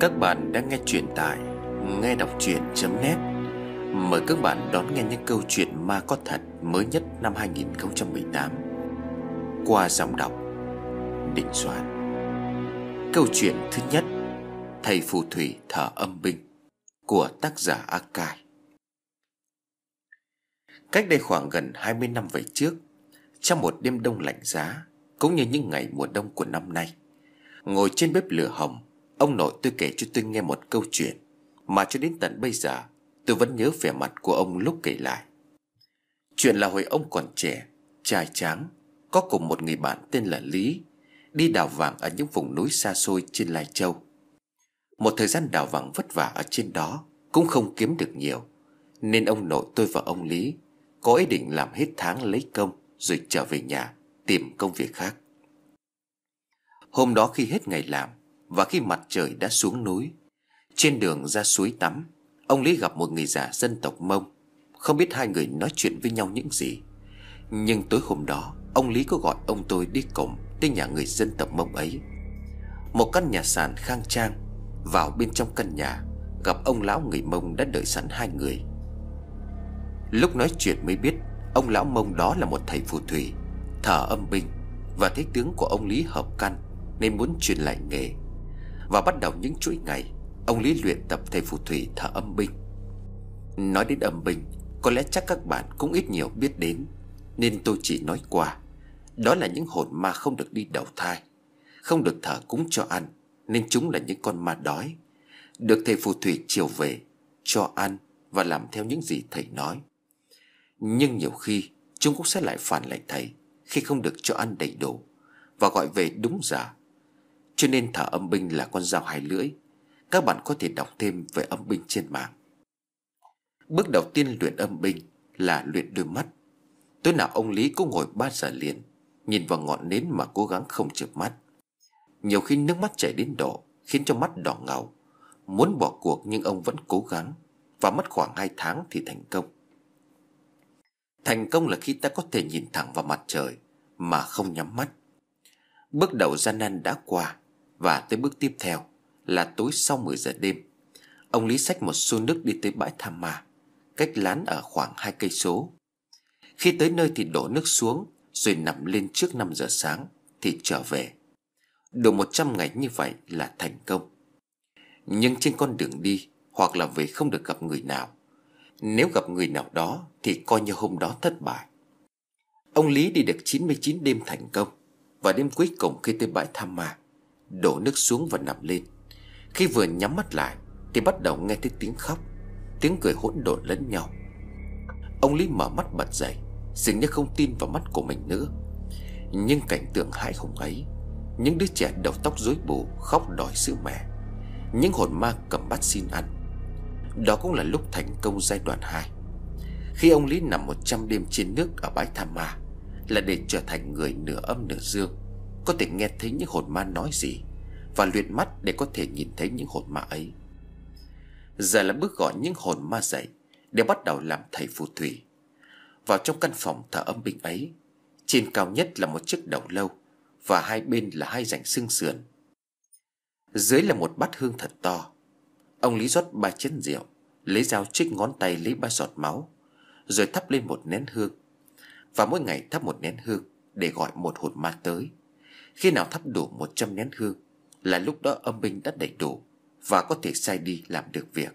Các bạn đang nghe truyện tại nghe đọc truyện.net. Mời các bạn đón nghe những câu chuyện ma có thật mới nhất năm 2018 qua giọng đọc Định Soạn. Câu chuyện thứ nhất, Thầy phù thủy thợ âm binh của tác giả Akai. Cách đây khoảng gần 20 năm về trước, trong một đêm đông lạnh giá cũng như những ngày mùa đông của năm nay, ngồi trên bếp lửa hồng, ông nội tôi kể cho tôi nghe một câu chuyện mà cho đến tận bây giờ tôi vẫn nhớ vẻ mặt của ông lúc kể lại. Chuyện là hồi ông còn trẻ, trai tráng, có cùng một người bạn tên là Lý, đi đào vàng ở những vùng núi xa xôi trên Lai Châu. Một thời gian đào vàng vất vả ở trên đó, cũng không kiếm được nhiều, nên ông nội tôi và ông Lý có ý định làm hết tháng lấy công rồi trở về nhà tìm công việc khác. Hôm đó khi hết ngày làm và khi mặt trời đã xuống núi, trên đường ra suối tắm, ông Lý gặp một người già dân tộc Mông. Không biết hai người nói chuyện với nhau những gì, nhưng tối hôm đó ông Lý có gọi ông tôi đi cùng tới nhà người dân tộc Mông ấy. Một căn nhà sàn khang trang. Vào bên trong căn nhà, gặp ông lão người Mông đã đợi sẵn hai người. Lúc nói chuyện mới biết ông lão Mông đó là một thầy phù thủy thợ âm binh, và thấy tướng của ông Lý hợp căn nên muốn truyền lại nghề. Và bắt đầu những chuỗi ngày, ông Lý luyện tập thầy phù thủy thợ âm binh. Nói đến âm binh, có lẽ chắc các bạn cũng ít nhiều biết đến, nên tôi chỉ nói qua. Đó là những hồn ma không được đi đầu thai, không được thờ cúng cho ăn, nên chúng là những con ma đói, được thầy phù thủy chiều về, cho ăn và làm theo những gì thầy nói. Nhưng nhiều khi chúng cũng sẽ lại phản lại thầy khi không được cho ăn đầy đủ và gọi về đúng giờ. Cho nên thợ âm binh là con dao hai lưỡi. Các bạn có thể đọc thêm về âm binh trên mạng. Bước đầu tiên luyện âm binh là luyện đôi mắt. Tối nào ông Lý cũng ngồi 3 giờ liền, nhìn vào ngọn nến mà cố gắng không chợp mắt. Nhiều khi nước mắt chảy đến đổ, khiến cho mắt đỏ ngầu. Muốn bỏ cuộc nhưng ông vẫn cố gắng, và mất khoảng 2 tháng thì thành công. Thành công là khi ta có thể nhìn thẳng vào mặt trời mà không nhắm mắt. Bước đầu gian nan đã qua, và tới bước tiếp theo là tối sau 10 giờ đêm, ông Lý xách một xô nước đi tới bãi tham ma, cách lán ở khoảng 2 cây số. Khi tới nơi thì đổ nước xuống, rồi nằm lên trước 5 giờ sáng thì trở về. Đủ 100 ngày như vậy là thành công. Nhưng trên con đường đi hoặc là về không được gặp người nào. Nếu gặp người nào đó thì coi như hôm đó thất bại. Ông Lý đi được 99 đêm thành công. Và đêm cuối cùng khi tới bãi tham ma, đổ nước xuống và nằm lên. Khi vừa nhắm mắt lại thì bắt đầu nghe thấy tiếng khóc, tiếng cười hỗn độn lẫn nhau. Ông Lý mở mắt bật dậy, dường như không tin vào mắt của mình nữa. Nhưng cảnh tượng hãi hùng ấy, những đứa trẻ đầu tóc rối bù khóc đòi sữa mẹ, những hồn ma cầm bát xin ăn. Đó cũng là lúc thành công giai đoạn 2. Khi ông Lý nằm 100 đêm trên nước ở bãi tham ma, là để trở thành người nửa âm nửa dương, có thể nghe thấy những hồn ma nói gì, và luyện mắt để có thể nhìn thấy những hồn ma ấy. Giờ là bước gọi những hồn ma dậy để bắt đầu làm thầy phù thủy. Vào trong căn phòng thờ âm binh ấy, trên cao nhất là một chiếc đầu lâu, và hai bên là hai rãnh xương sườn. Dưới là một bát hương thật to. Ông Lý rót 3 chén rượu, lấy dao chích ngón tay lấy 3 giọt máu, rồi thắp lên 1 nén hương. Và mỗi ngày thắp 1 nén hương để gọi một hồn ma tới. Khi nào thắp đủ 100 nén hương là lúc đó âm binh đã đầy đủ và có thể sai đi làm được việc.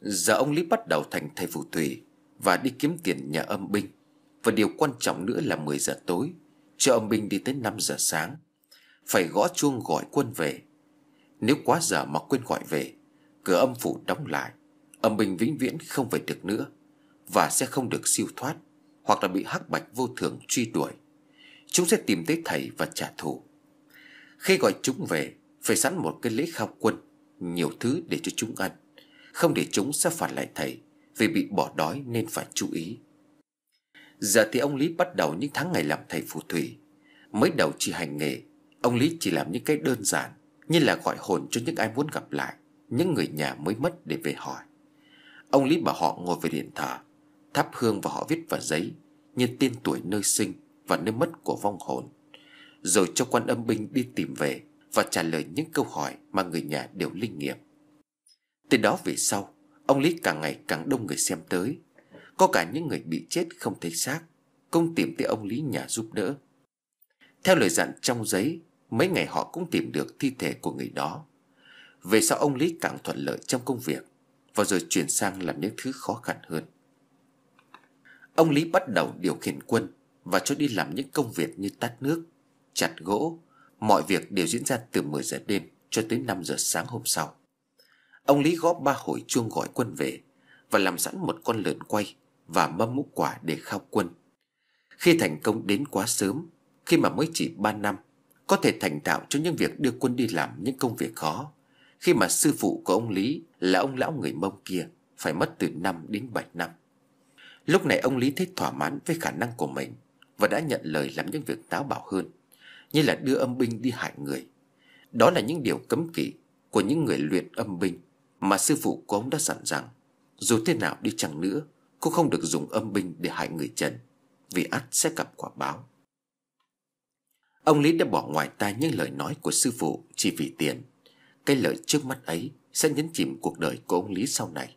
Giờ ông Lý bắt đầu thành thầy phù thủy và đi kiếm tiền nhờ âm binh. Và điều quan trọng nữa là 10 giờ tối, cho âm binh đi tới 5 giờ sáng, phải gõ chuông gọi quân về. Nếu quá giờ mà quên gọi về, cửa âm phủ đóng lại, âm binh vĩnh viễn không về được nữa, và sẽ không được siêu thoát hoặc là bị hắc bạch vô thường truy đuổi. Chúng sẽ tìm tới thầy và trả thù. Khi gọi chúng về, phải sẵn một cái lễ khao quân, nhiều thứ để cho chúng ăn, không để chúng sẽ phản lại thầy vì bị bỏ đói nên phải chú ý. Giờ thì ông Lý bắt đầu những tháng ngày làm thầy phù thủy. Mới đầu chỉ hành nghề, ông Lý chỉ làm những cái đơn giản như là gọi hồn cho những ai muốn gặp lại, những người nhà mới mất để về hỏi. Ông Lý bảo họ ngồi về điện thờ, thắp hương và họ viết vào giấy như tên tuổi, nơi sinh và nơi mất của vong hồn, rồi cho quan âm binh đi tìm về và trả lời những câu hỏi mà người nhà đều linh nghiệm. Từ đó về sau, ông Lý càng ngày càng đông người xem tới. Có cả những người bị chết không thấy xác cũng tìm tới ông Lý nhà giúp đỡ. Theo lời dặn trong giấy, mấy ngày họ cũng tìm được thi thể của người đó. Về sau ông Lý càng thuận lợi trong công việc, và rồi chuyển sang làm những thứ khó khăn hơn. Ông Lý bắt đầu điều khiển quân và cho đi làm những công việc như tát nước, chặt gỗ. Mọi việc đều diễn ra từ 10 giờ đêm cho tới 5 giờ sáng hôm sau. Ông Lý gõ 3 hồi chuông gọi quân về và làm sẵn một con lợn quay và mâm ngũ quả để khao quân. Khi thành công đến quá sớm, khi mà mới chỉ 3 năm, có thể thành tạo cho những việc đưa quân đi làm những công việc khó, khi mà sư phụ của ông Lý là ông lão người Mông kia phải mất từ 5 đến 7 năm. Lúc này ông Lý thấy thỏa mãn với khả năng của mình và đã nhận lời làm những việc táo bạo hơn, như là đưa âm binh đi hại người. Đó là những điều cấm kỵ của những người luyện âm binh mà sư phụ của ông đã dặn rằng dù thế nào đi chăng nữa cũng không được dùng âm binh để hại người trần, vì ắt sẽ gặp quả báo. Ông Lý đã bỏ ngoài tai những lời nói của sư phụ chỉ vì tiền. Cái lợi trước mắt ấy sẽ nhấn chìm cuộc đời của ông Lý sau này.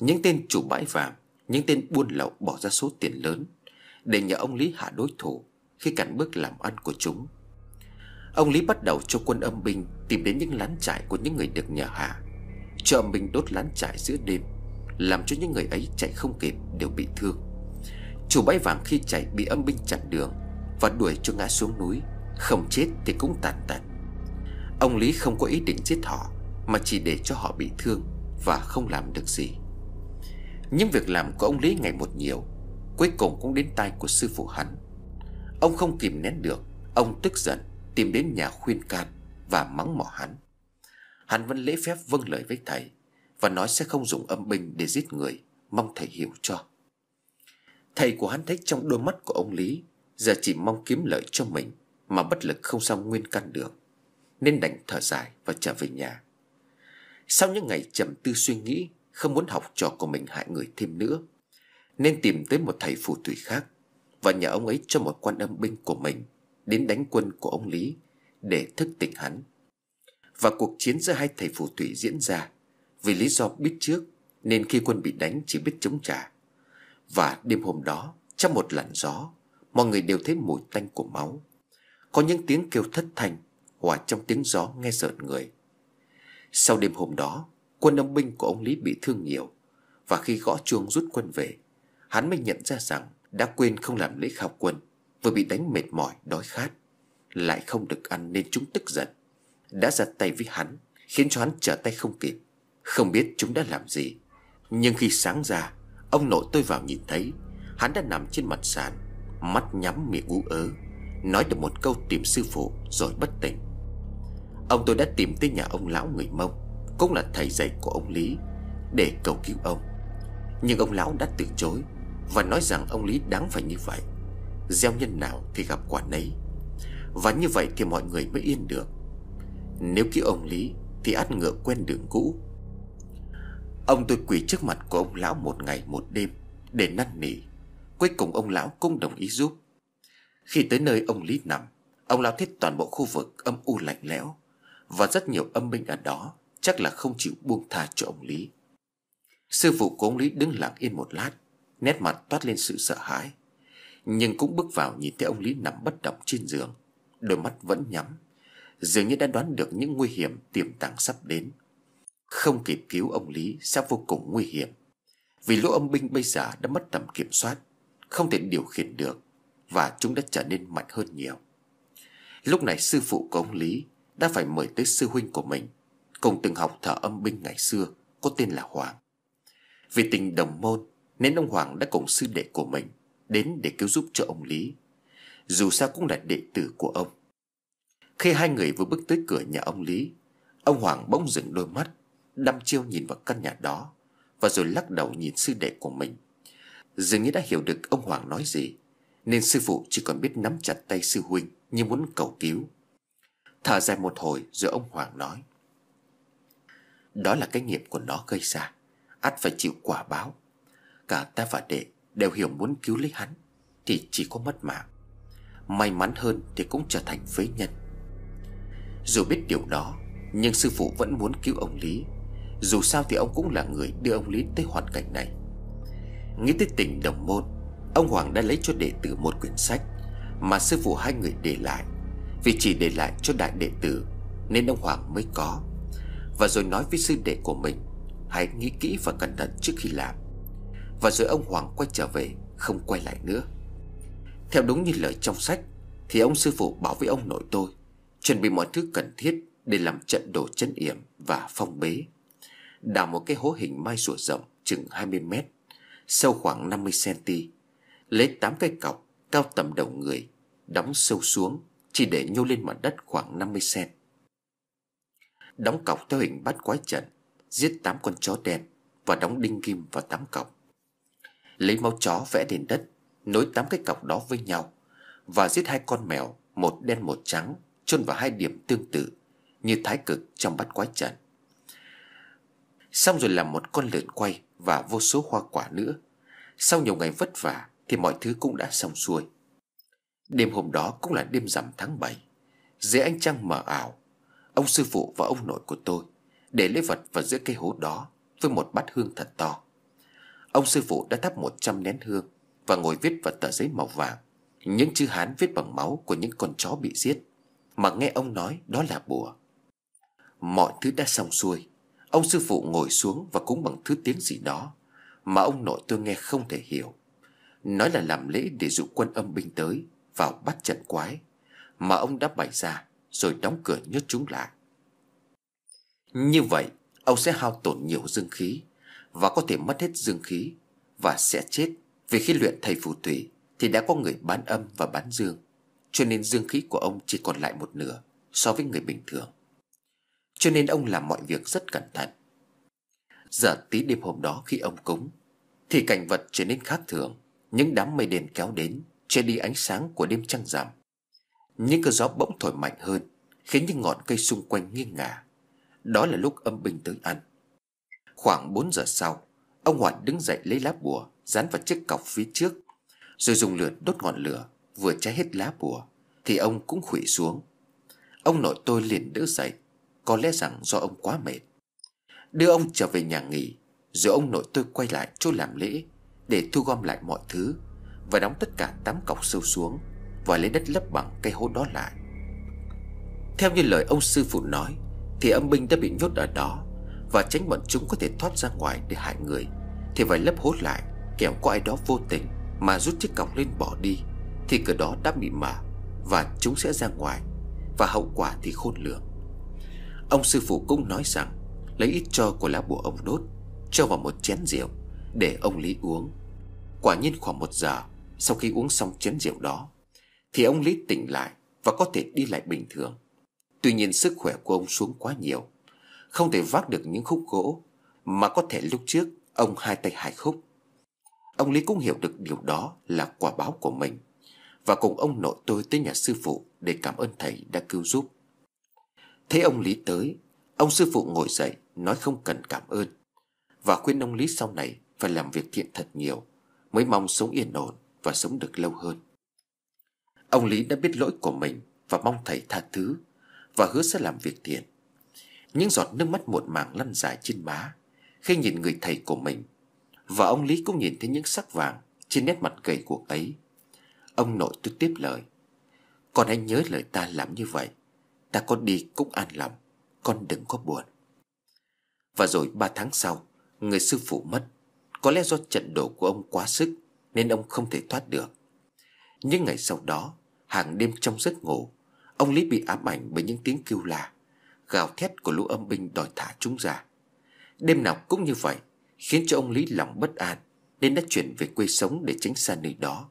Những tên chủ bãi vàng, những tên buôn lậu bỏ ra số tiền lớn để nhờ ông Lý hạ đối thủ khi cản bước làm ăn của chúng. Ông Lý bắt đầu cho quân âm binh tìm đến những lán trại của những người được nhờ hạ, cho âm binh đốt lán trại giữa đêm, làm cho những người ấy chạy không kịp đều bị thương. Chủ bãi vàng khi chạy bị âm binh chặn đường và đuổi cho ngã xuống núi, không chết thì cũng tàn tật. Ông Lý không có ý định giết họ, mà chỉ để cho họ bị thương và không làm được gì. Những việc làm của ông Lý ngày một nhiều, cuối cùng cũng đến tai của sư phụ hắn. Ông không kìm nén được, ông tức giận tìm đến nhà khuyên can và mắng mỏ hắn. Hắn vẫn lễ phép vâng lời với thầy và nói sẽ không dùng âm binh để giết người, mong thầy hiểu cho. Thầy của hắn thấy trong đôi mắt của ông Lý giờ chỉ mong kiếm lợi cho mình mà bất lực không xong nguyên căn được, nên đành thở dài và trở về nhà. Sau những ngày trầm tư suy nghĩ, không muốn học trò của mình hại người thêm nữa, nên tìm tới một thầy phù thủy khác và nhờ ông ấy cho một quan âm binh của mình đến đánh quân của ông Lý để thức tỉnh hắn. Và cuộc chiến giữa hai thầy phù thủy diễn ra vì lý do biết trước, nên khi quân bị đánh chỉ biết chống trả. Và đêm hôm đó, trong một làn gió, mọi người đều thấy mùi tanh của máu. Có những tiếng kêu thất thanh hòa trong tiếng gió nghe rợn người. Sau đêm hôm đó, quân âm binh của ông Lý bị thương nhiều, và khi gõ chuông rút quân về, hắn mới nhận ra rằng đã quên không làm lễ khao quân, vừa bị đánh mệt mỏi đói khát, lại không được ăn nên chúng tức giận, đã ra tay với hắn, khiến cho hắn trở tay không kịp. Không biết chúng đã làm gì, nhưng khi sáng ra, ông nội tôi vào nhìn thấy hắn đã nằm trên mặt sàn, mắt nhắm miệng ú ớ, nói được một câu tìm sư phụ rồi bất tỉnh. Ông tôi đã tìm tới nhà ông lão người Mông, cũng là thầy dạy của ông Lý, để cầu cứu ông. Nhưng ông lão đã từ chối và nói rằng ông Lý đáng phải như vậy, gieo nhân nào thì gặp quả nấy, và như vậy thì mọi người mới yên được. Nếu cứu ông Lý thì ắt ngựa quen đường cũ. Ông tôi quỳ trước mặt của ông lão một ngày một đêm để năn nỉ. Cuối cùng ông lão cũng đồng ý giúp. Khi tới nơi ông Lý nằm, ông lão thấy toàn bộ khu vực âm u lạnh lẽo, và rất nhiều âm binh ở đó, chắc là không chịu buông tha cho ông Lý. Sư phụ của ông Lý đứng lặng yên một lát, nét mặt toát lên sự sợ hãi, nhưng cũng bước vào nhìn thấy ông Lý nằm bất động trên giường, đôi mắt vẫn nhắm, dường như đã đoán được những nguy hiểm tiềm tàng sắp đến. Không kịp cứu ông Lý sẽ vô cùng nguy hiểm, vì lũ âm binh bây giờ đã mất tầm kiểm soát, không thể điều khiển được, và chúng đã trở nên mạnh hơn nhiều. Lúc này sư phụ của ông Lý đã phải mời tới sư huynh của mình, cùng từng học thợ âm binh ngày xưa, có tên là Hoàng. Vì tình đồng môn nên ông Hoàng đã cùng sư đệ của mình đến để cứu giúp cho ông Lý, dù sao cũng là đệ tử của ông. Khi hai người vừa bước tới cửa nhà ông Lý, ông Hoàng bỗng dừng đôi mắt, đăm chiêu nhìn vào căn nhà đó, và rồi lắc đầu nhìn sư đệ của mình. Dường như đã hiểu được ông Hoàng nói gì, nên sư phụ chỉ còn biết nắm chặt tay sư huynh như muốn cầu cứu. Thở dài một hồi rồi ông Hoàng nói: "Đó là cái nghiệp của nó gây ra, ắt phải chịu quả báo. Cả ta và đệ đều hiểu muốn cứu lấy hắn thì chỉ có mất mạng, may mắn hơn thì cũng trở thành phế nhân." Dù biết điều đó, nhưng sư phụ vẫn muốn cứu ông Lý. Dù sao thì ông cũng là người đưa ông Lý tới hoàn cảnh này. Nghĩ tới tình đồng môn, ông Hoàng đã lấy cho đệ tử một quyển sách mà sư phụ hai người để lại. Vì chỉ để lại cho đại đệ tử nên ông Hoàng mới có. Và rồi nói với sư đệ của mình, hãy nghĩ kỹ và cẩn thận trước khi làm. Và rồi ông Hoàng quay trở về, không quay lại nữa. Theo đúng như lời trong sách thì ông sư phụ bảo với ông nội tôi chuẩn bị mọi thứ cần thiết để làm trận đồ trấn yểm và phong bế. Đào một cái hố hình mai rùa rộng chừng 20 mét, sâu khoảng 50 cm, lấy 8 cây cọc cao tầm đầu người, đóng sâu xuống chỉ để nhô lên mặt đất khoảng 50 cm. Đóng cọc theo hình bát quái trận, giết 8 con chó đen và đóng đinh kim vào 8 cọc. Lấy máu chó vẽ lên đất, nối 8 cái cọc đó với nhau và giết 2 con mèo, một đen một trắng, chôn vào 2 điểm tương tự như thái cực trong bát quái trận. Xong rồi làm một con lợn quay và vô số hoa quả nữa. Sau nhiều ngày vất vả thì mọi thứ cũng đã xong xuôi. Đêm hôm đó cũng là đêm rằm tháng 7. Dưới ánh trăng mờ ảo, ông sư phụ và ông nội của tôi để lễ vật vào giữa cây hố đó với một bát hương thật to. Ông sư phụ đã thắp 100 nén hương và ngồi viết vào tờ giấy màu vàng những chữ Hán viết bằng máu của những con chó bị giết, mà nghe ông nói đó là bùa. Mọi thứ đã xong xuôi, ông sư phụ ngồi xuống và cúng bằng thứ tiếng gì đó mà ông nội tôi nghe không thể hiểu. Nói là làm lễ để dụ quân âm binh tới vào bắt trận quái mà ông đã bày ra, rồi đóng cửa nhốt chúng lại. Như vậy ông sẽ hao tổn nhiều dương khí và có thể mất hết dương khí và sẽ chết. Vì khi luyện thầy phù thủy thì đã có người bán âm và bán dương, cho nên dương khí của ông chỉ còn lại một nửa so với người bình thường. Cho nên ông làm mọi việc rất cẩn thận. Giờ tí đêm hôm đó khi ông cúng thì cảnh vật trở nên khác thường. Những đám mây đen kéo đến che đi ánh sáng của đêm trăng rằm. Những cơn gió bỗng thổi mạnh hơn, khiến những ngọn cây xung quanh nghiêng ngả. Đó là lúc âm binh tới ăn. Khoảng 4 giờ sau, ông Hoàn đứng dậy lấy lá bùa dán vào chiếc cọc phía trước, rồi dùng lửa đốt ngọn lửa. Vừa cháy hết lá bùa thì ông cũng khuỵu xuống. Ông nội tôi liền đỡ dậy, có lẽ rằng do ông quá mệt. Đưa ông trở về nhà nghỉ, rồi ông nội tôi quay lại chỗ làm lễ để thu gom lại mọi thứ và đóng tất cả 8 cọc sâu xuống và lấy đất lấp bằng cây hố đó lại. Theo như lời ông sư phụ nói thì âm binh đã bị nhốt ở đó, và tránh bọn chúng có thể thoát ra ngoài để hại người thì phải lấp hố lại, kẻo có ai đó vô tình mà rút chiếc cọc lên bỏ đi thì cửa đó đã bị mở và chúng sẽ ra ngoài, và hậu quả thì khôn lường. Ông sư phụ cũng nói rằng lấy ít tro của lá bùa ông đốt cho vào một chén rượu để ông Lý uống. Quả nhiên khoảng 1 giờ sau khi uống xong chén rượu đó thì ông Lý tỉnh lại và có thể đi lại bình thường. Tuy nhiên sức khỏe của ông xuống quá nhiều, không thể vác được những khúc gỗ mà có thể lúc trước ông 2 tay 2 khúc. Ông Lý cũng hiểu được điều đó là quả báo của mình, và cùng ông nội tôi tới nhà sư phụ để cảm ơn thầy đã cứu giúp. Thấy ông Lý tới, ông sư phụ ngồi dậy nói không cần cảm ơn, và khuyên ông Lý sau này phải làm việc thiện thật nhiều mới mong sống yên ổn và sống được lâu hơn. Ông Lý đã biết lỗi của mình và mong thầy tha thứ và hứa sẽ làm việc thiện. Những giọt nước mắt muộn màng lăn dài trên má khi nhìn người thầy của mình, và ông Lý cũng nhìn thấy những sắc vàng trên nét mặt gầy guộc ấy. Ông nội tôi tiếp lời, con hãy nhớ lời ta làm như vậy, ta có đi cũng an lòng, con đừng có buồn. Và rồi 3 tháng sau, người sư phụ mất. Có lẽ do trận đồ của ông quá sức nên ông không thể thoát được. Những ngày sau đó, hàng đêm trong giấc ngủ, ông Lý bị ám ảnh bởi những tiếng kêu la, gào thét của lũ âm binh đòi thả chúng ra. Đêm nào cũng như vậy, khiến cho ông Lý lòng bất an nên đã chuyển về quê sống để tránh xa nơi đó.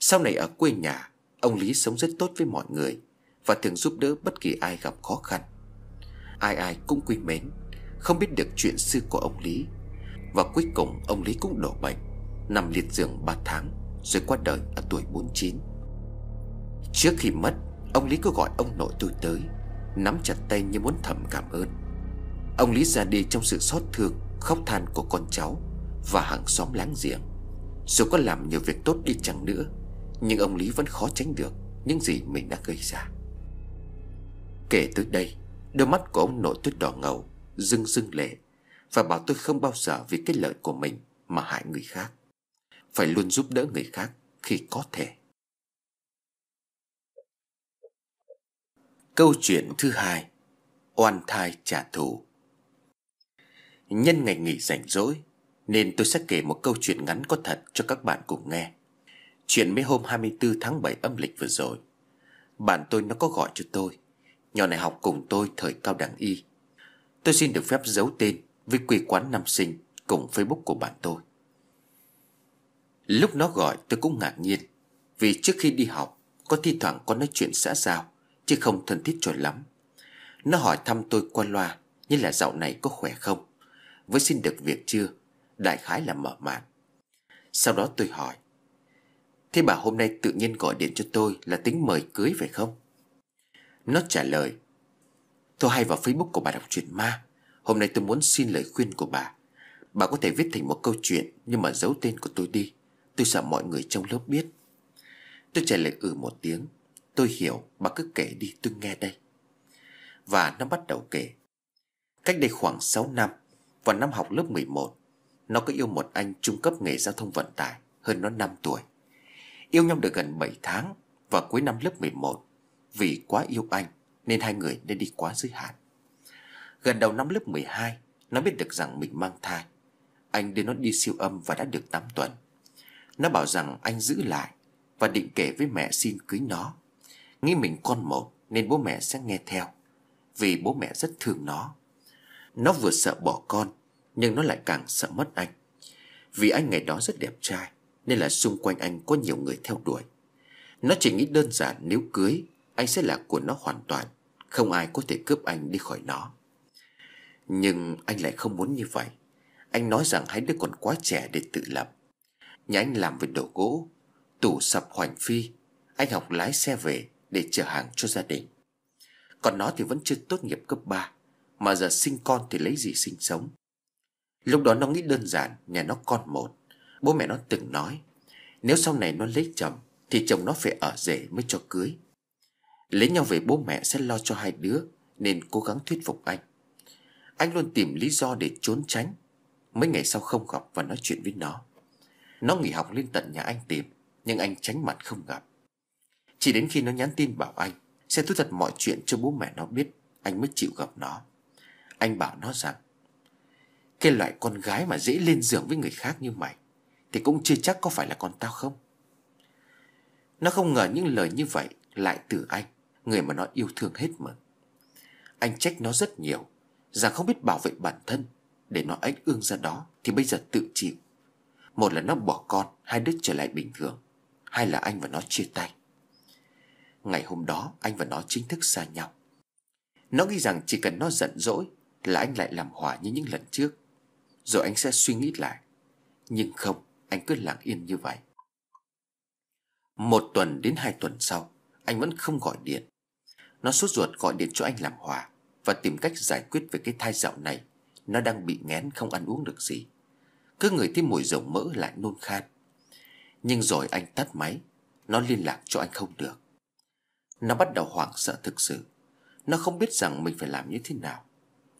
Sau này ở quê nhà, ông Lý sống rất tốt với mọi người và thường giúp đỡ bất kỳ ai gặp khó khăn. Ai ai cũng quý mến, không biết được chuyện xưa của ông Lý. Và cuối cùng ông Lý cũng đổ bệnh, nằm liệt giường 3 tháng rồi qua đời ở tuổi 49. Trước khi mất, ông Lý cứ gọi ông nội tôi tới, nắm chặt tay như muốn thầm cảm ơn. Ông Lý ra đi trong sự xót thương, khóc than của con cháu và hàng xóm láng giềng. Dù có làm nhiều việc tốt đi chăng nữa, nhưng ông Lý vẫn khó tránh được những gì mình đã gây ra. Kể tới đây, đôi mắt của ông nội tôi đỏ ngầu, rưng rưng lệ, và bảo tôi không bao giờ vì cái lợi của mình mà hại người khác, phải luôn giúp đỡ người khác khi có thể. Câu chuyện thứ hai, oan thai trả thù. Nhân ngày nghỉ rảnh rỗi nên tôi sẽ kể một câu chuyện ngắn có thật cho các bạn cùng nghe. Chuyện mấy hôm 24 tháng 7 âm lịch vừa rồi, bạn tôi nó có gọi cho tôi. Nhỏ này học cùng tôi thời cao đẳng y. Tôi xin được phép giấu tên với quê quán năm sinh cùng Facebook của bạn tôi. Lúc nó gọi tôi cũng ngạc nhiên, vì trước khi đi học có thi thoảng có nói chuyện xã giao chứ không thân thiết cho lắm. Nó hỏi thăm tôi qua loa như là dạo này có khỏe không, với xin được việc chưa, đại khái là mở màn. Sau đó tôi hỏi: thế bà hôm nay tự nhiên gọi điện cho tôi là tính mời cưới phải không? Nó trả lời: tôi hay vào Facebook của bà đọc truyện ma, hôm nay tôi muốn xin lời khuyên của bà. Bà có thể viết thành một câu chuyện nhưng mà giấu tên của tôi đi, tôi sợ mọi người trong lớp biết. Tôi trả lời ừ một tiếng. Tôi hiểu, bà cứ kể đi tôi nghe đây. Và nó bắt đầu kể. Cách đây khoảng 6 năm, vào năm học lớp 11, nó có yêu một anh trung cấp nghề giao thông vận tải hơn nó 5 tuổi. Yêu nhau được gần 7 tháng và cuối năm lớp 11, vì quá yêu anh nên hai người đã đi quá giới hạn. Gần đầu năm lớp 12, nó biết được rằng mình mang thai. Anh đưa nó đi siêu âm và đã được 8 tuần. Nó bảo rằng anh giữ lại và định kể với mẹ xin cưới nó. Nghĩ mình con một nên bố mẹ sẽ nghe theo, vì bố mẹ rất thương nó. Nó vừa sợ bỏ con nhưng nó lại càng sợ mất anh, vì anh ngày đó rất đẹp trai nên là xung quanh anh có nhiều người theo đuổi. Nó chỉ nghĩ đơn giản nếu cưới anh sẽ là của nó hoàn toàn, không ai có thể cướp anh đi khỏi nó. Nhưng anh lại không muốn như vậy. Anh nói rằng hai đứa còn quá trẻ để tự lập. Nhà anh làm về đồ gỗ, tủ sập hoành phi. Anh học lái xe về để chở hàng cho gia đình. Còn nó thì vẫn chưa tốt nghiệp cấp 3, mà giờ sinh con thì lấy gì sinh sống. Lúc đó nó nghĩ đơn giản, nhà nó con một. Bố mẹ nó từng nói nếu sau này nó lấy chồng thì chồng nó phải ở rể mới cho cưới. Lấy nhau về bố mẹ sẽ lo cho hai đứa, nên cố gắng thuyết phục anh. Anh luôn tìm lý do để trốn tránh. Mấy ngày sau không gặp và nói chuyện với nó. Nó nghỉ học lên tận nhà anh tìm, nhưng anh tránh mặt không gặp. Chỉ đến khi nó nhắn tin bảo anh sẽ thú thật mọi chuyện cho bố mẹ nó biết, anh mới chịu gặp nó. Anh bảo nó rằng: cái loại con gái mà dễ lên giường với người khác như mày thì cũng chưa chắc có phải là con tao không. Nó không ngờ những lời như vậy lại từ anh, người mà nó yêu thương hết mực. Anh trách nó rất nhiều, rằng không biết bảo vệ bản thân, để nó ách ương ra đó thì bây giờ tự chịu. Một là nó bỏ con, hai đứa trở lại bình thường, hai là anh và nó chia tay. Ngày hôm đó anh và nó chính thức xa nhau. Nó nghĩ rằng chỉ cần nó giận dỗi là anh lại làm hòa như những lần trước, rồi anh sẽ suy nghĩ lại. Nhưng không, anh cứ lặng yên như vậy. 1 tuần đến 2 tuần sau, anh vẫn không gọi điện. Nó sốt ruột gọi điện cho anh làm hòa và tìm cách giải quyết về cái thai dạo này. Nó đang bị nghén không ăn uống được gì, cứ ngửi thấy mùi dầu mỡ lại nôn khan. Nhưng rồi anh tắt máy, nó liên lạc cho anh không được. Nó bắt đầu hoảng sợ thực sự. Nó không biết rằng mình phải làm như thế nào.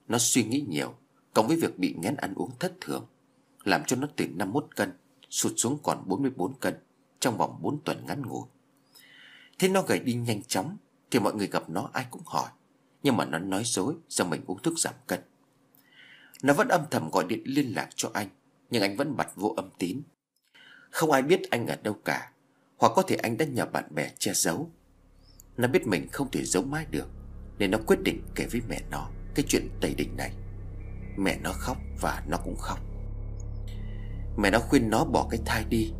Nó suy nghĩ nhiều, cộng với việc bị nghén ăn uống thất thường, làm cho nó từ 51 cân sụt xuống còn 44 cân trong vòng 4 tuần ngắn ngủi. Thế nó gầy đi nhanh chóng thì mọi người gặp nó ai cũng hỏi, nhưng mà nó nói dối rằng mình uống thuốc giảm cân. Nó vẫn âm thầm gọi điện liên lạc cho anh, nhưng anh vẫn bật vô âm tín. Không ai biết anh ở đâu cả, hoặc có thể anh đã nhờ bạn bè che giấu. Nó biết mình không thể giấu mãi được, nên nó quyết định kể với mẹ nó cái chuyện tày đình này. Mẹ nó khóc và nó cũng khóc. Mẹ nó khuyên nó bỏ cái thai đi,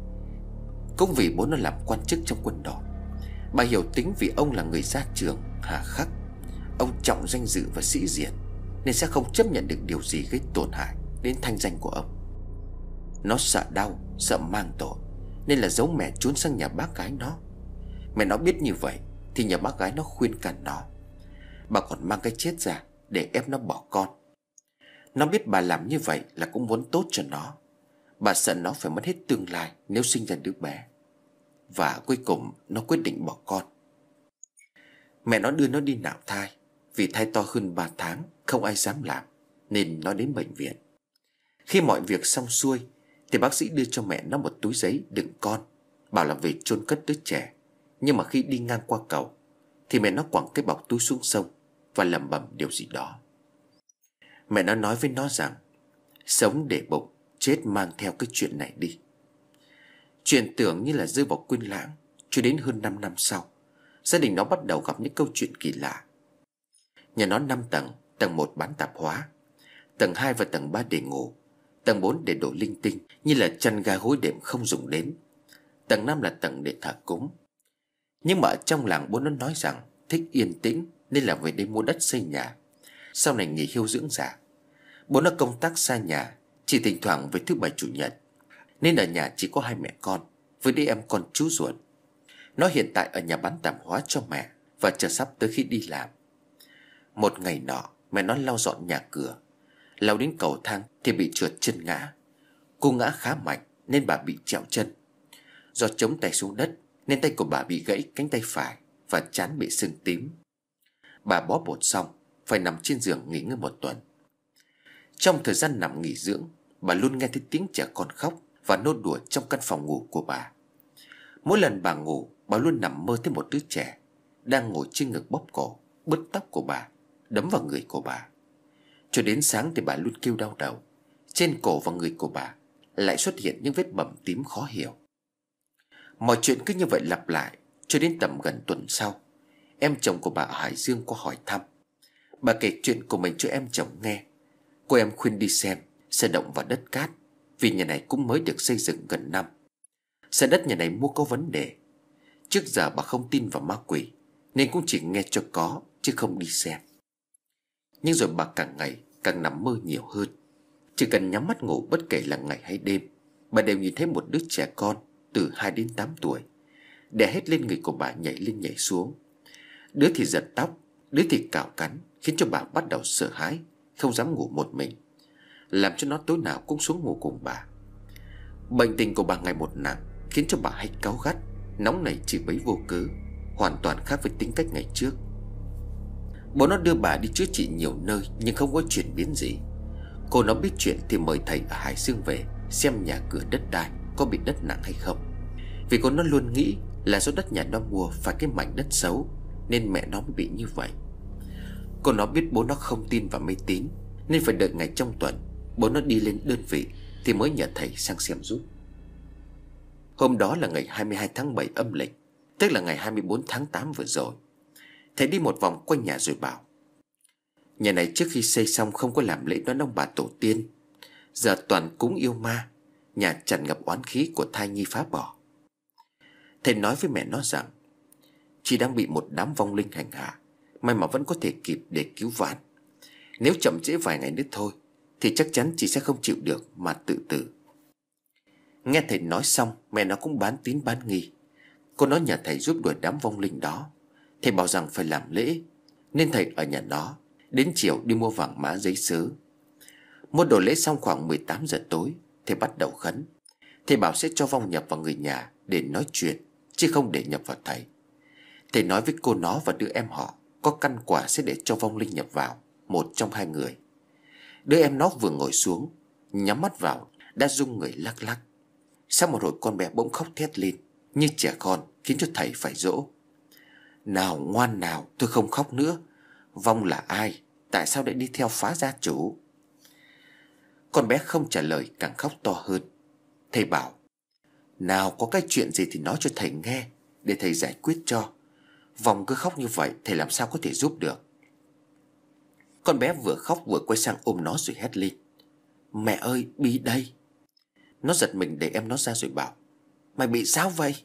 cũng vì bố nó làm quan chức trong quân đội. Bà hiểu tính vì ông là người ra trường hà khắc, ông trọng danh dự và sĩ diện, nên sẽ không chấp nhận được điều gì gây tổn hại đến thanh danh của ông. Nó sợ đau, sợ mang tội, nên là giấu mẹ trốn sang nhà bác gái nó. Mẹ nó biết như vậy thì nhà bác gái nó khuyên can nó. Bà còn mang cái chết ra để ép nó bỏ con. Nó biết bà làm như vậy là cũng muốn tốt cho nó. Bà sợ nó phải mất hết tương lai nếu sinh ra đứa bé. Và cuối cùng nó quyết định bỏ con. Mẹ nó đưa nó đi nạo thai vì thai to hơn 3 tháng không ai dám làm nên nó đến bệnh viện. Khi mọi việc xong xuôi thì bác sĩ đưa cho mẹ nó một túi giấy đựng con, bảo là về chôn cất đứa trẻ. Nhưng mà khi đi ngang qua cầu thì mẹ nó quẳng cái bọc túi xuống sông và lẩm bẩm điều gì đó. Mẹ nó nói với nó rằng sống để bụng, chết mang theo cái chuyện này đi. Chuyện tưởng như là rơi vào quên lãng, cho đến hơn 5 năm sau, gia đình nó bắt đầu gặp những câu chuyện kỳ lạ. Nhà nó 5 tầng, tầng 1 bán tạp hóa, tầng 2 và tầng 3 để ngủ, tầng 4 để đổ linh tinh như là chăn ga gối đệm không dùng đến, tầng 5 là tầng để thờ cúng. Nhưng mà ở trong làng bố nó nói rằng thích yên tĩnh nên là về đây mua đất xây nhà, sau này nghỉ hưu dưỡng già. Bố nó công tác xa nhà, chỉ thỉnh thoảng về thứ Bảy Chủ Nhật, nên ở nhà chỉ có hai mẹ con với đứa em con chú ruột. Nó hiện tại ở nhà bán tạm hóa cho mẹ và chờ sắp tới khi đi làm. Một ngày nọ, mẹ nó lau dọn nhà cửa, lau đến cầu thang thì bị trượt chân ngã. Cô ngã khá mạnh nên bà bị trẹo chân. Do chống tay xuống đất nên tay của bà bị gãy cánh tay phải và trán bị sưng tím. Bà bó bột xong phải nằm trên giường nghỉ ngơi một tuần. Trong thời gian nằm nghỉ dưỡng, bà luôn nghe thấy tiếng trẻ con khóc và nô đùa trong căn phòng ngủ của bà. Mỗi lần bà ngủ, bà luôn nằm mơ thấy một đứa trẻ đang ngồi trên ngực bóp cổ, bứt tóc của bà, đấm vào người của bà. Cho đến sáng thì bà luôn kêu đau đầu. Trên cổ và người của bà lại xuất hiện những vết bầm tím khó hiểu. Mọi chuyện cứ như vậy lặp lại cho đến tầm gần tuần sau. Em chồng của bà ở Hải Dương qua hỏi thăm. Bà kể chuyện của mình cho em chồng nghe. Cô em khuyên đi xem xe động và đất cát, vì nhà này cũng mới được xây dựng gần năm. Xe đất nhà này mua có vấn đề. Trước giờ bà không tin vào ma quỷ nên cũng chỉ nghe cho có chứ không đi xem. Nhưng rồi bà càng ngày càng nằm mơ nhiều hơn. Chỉ cần nhắm mắt ngủ bất kể là ngày hay đêm, bà đều nhìn thấy một đứa trẻ con từ 2 đến 8 tuổi đè hết lên người của bà, nhảy lên nhảy xuống. Đứa thì giật tóc, đứa thì cào cắn, khiến cho bà bắt đầu sợ hãi, không dám ngủ một mình, làm cho nó tối nào cũng xuống ngủ cùng bà. Bệnh tình của bà ngày một nặng, khiến cho bà hay cáu gắt, nóng nảy, chỉ bấy vô cớ, hoàn toàn khác với tính cách ngày trước. Bố nó đưa bà đi chữa trị nhiều nơi nhưng không có chuyển biến gì. Cô nó biết chuyện thì mời thầy ở Hải Dương về xem nhà cửa đất đai có bị đất nặng hay không. Vì cô nó luôn nghĩ là do đất nhà nó mua phải cái mảnh đất xấu nên mẹ nó mới bị như vậy. Cô nó biết bố nó không tin vào mê tín nên phải đợi ngày trong tuần bố nó đi lên đơn vị thì mới nhờ thầy sang xem giúp. Hôm đó là ngày 22 tháng 7 âm lịch, tức là ngày 24 tháng 8 vừa rồi. Thầy đi một vòng quanh nhà rồi bảo: nhà này trước khi xây xong không có làm lễ đón ông bà tổ tiên, giờ toàn cúng yêu ma, nhà tràn ngập oán khí của thai nhi phá bỏ. Thầy nói với mẹ nó rằng chị đang bị một đám vong linh hành hạ, may mà vẫn có thể kịp để cứu vãn. Nếu chậm trễ vài ngày nữa thôi thì chắc chắn chị sẽ không chịu được mà tự tử. Nghe thầy nói xong, mẹ nó cũng bán tín bán nghi. Cô nói nhà thầy giúp đuổi đám vong linh đó. Thầy bảo rằng phải làm lễ, nên thầy ở nhà nó đến chiều đi mua vàng mã giấy sớ. Mua đồ lễ xong khoảng 18 giờ tối, thầy bắt đầu khấn. Thầy bảo sẽ cho vong nhập vào người nhà để nói chuyện, chứ không để nhập vào thầy. Thầy nói với cô nó và đứa em họ có căn quả sẽ để cho vong linh nhập vào, một trong hai người. Đứa em nó vừa ngồi xuống, nhắm mắt vào, đã rung người lắc lắc. Sau một hồi con bé bỗng khóc thét lên như trẻ con, khiến cho thầy phải dỗ. Nào ngoan nào, tôi không khóc nữa. Vong là ai? Tại sao lại đi theo phá gia chủ? Con bé không trả lời, càng khóc to hơn. Thầy bảo: nào có cái chuyện gì thì nói cho thầy nghe, để thầy giải quyết cho. Vong cứ khóc như vậy, thầy làm sao có thể giúp được. Con bé vừa khóc vừa quay sang ôm nó rồi hét lên: mẹ ơi, Bi đây! Nó giật mình để em nó ra rồi bảo: mày bị sao vậy?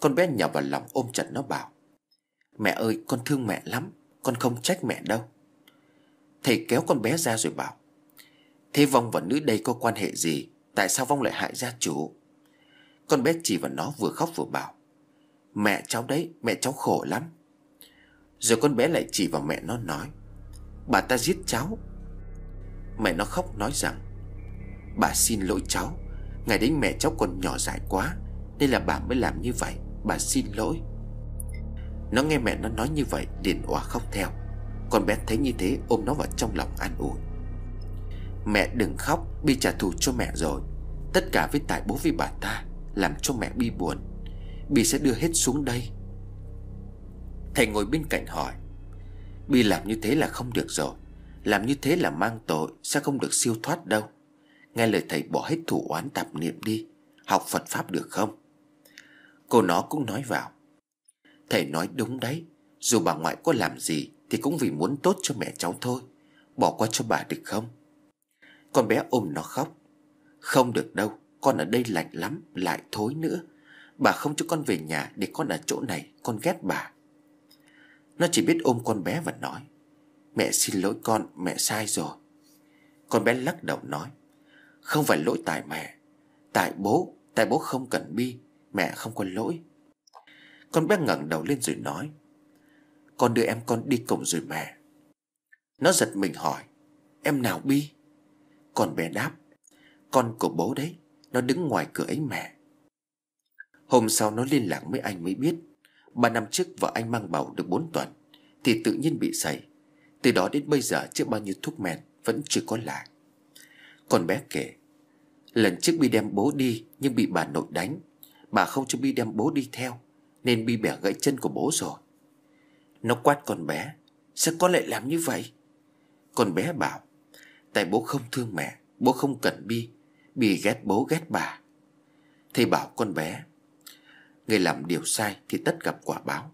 Con bé nhào vào lòng ôm chặt nó bảo: mẹ ơi, con thương mẹ lắm, con không trách mẹ đâu. Thầy kéo con bé ra rồi bảo: thế vong và nữ đây có quan hệ gì? Tại sao vong lại hại gia chủ? Con bé chỉ vào nó vừa khóc vừa bảo: mẹ cháu đấy, mẹ cháu khổ lắm. Rồi con bé lại chỉ vào mẹ nó nói: bà ta giết cháu. Mẹ nó khóc nói rằng: bà xin lỗi cháu, ngày đấy mẹ cháu còn nhỏ dại quá nên là bà mới làm như vậy, bà xin lỗi. Nó nghe mẹ nó nói như vậy liền òa khóc theo. Con bé thấy như thế ôm nó vào trong lòng an ủi. Mẹ đừng khóc, Bi trả thù cho mẹ rồi. Tất cả với tại bố với bà ta, làm cho mẹ Bi buồn. Bi sẽ đưa hết xuống đây. Thầy ngồi bên cạnh hỏi, Bi làm như thế là không được rồi, làm như thế là mang tội, sẽ không được siêu thoát đâu. Nghe lời thầy bỏ hết thủ oán tạp niệm đi, học Phật Pháp được không? Cô nó cũng nói vào, thầy nói đúng đấy, dù bà ngoại có làm gì thì cũng vì muốn tốt cho mẹ cháu thôi, bỏ qua cho bà được không? Con bé ôm nó khóc. Không được đâu, con ở đây lạnh lắm, lại thối nữa. Bà không cho con về nhà để con ở chỗ này, con ghét bà. Nó chỉ biết ôm con bé và nói, mẹ xin lỗi con, mẹ sai rồi. Con bé lắc đầu nói, không phải lỗi tại mẹ, tại bố không cần Bi, mẹ không có lỗi. Con bé ngẩng đầu lên rồi nói, con đưa em con đi cùng rồi mẹ. Nó giật mình hỏi, em nào Bi? Con bé đáp, con của bố đấy, nó đứng ngoài cửa ấy mẹ. Hôm sau nó liên lạc với anh mới biết, 3 năm trước vợ anh mang bầu được 4 tuần thì tự nhiên bị sẩy. Từ đó đến bây giờ chưa bao nhiêu thuốc men vẫn chưa có lại. Con bé kể, lần trước Bi đem bố đi nhưng bị bà nội đánh, bà không cho Bi đem bố đi theo nên Bi bẻ gãy chân của bố rồi. Nó quát con bé, sao con lại làm như vậy? Con bé bảo, tại bố không thương mẹ, bố không cần Bi, Bi ghét bố ghét bà. Thầy bảo con bé, người làm điều sai thì tất gặp quả báo.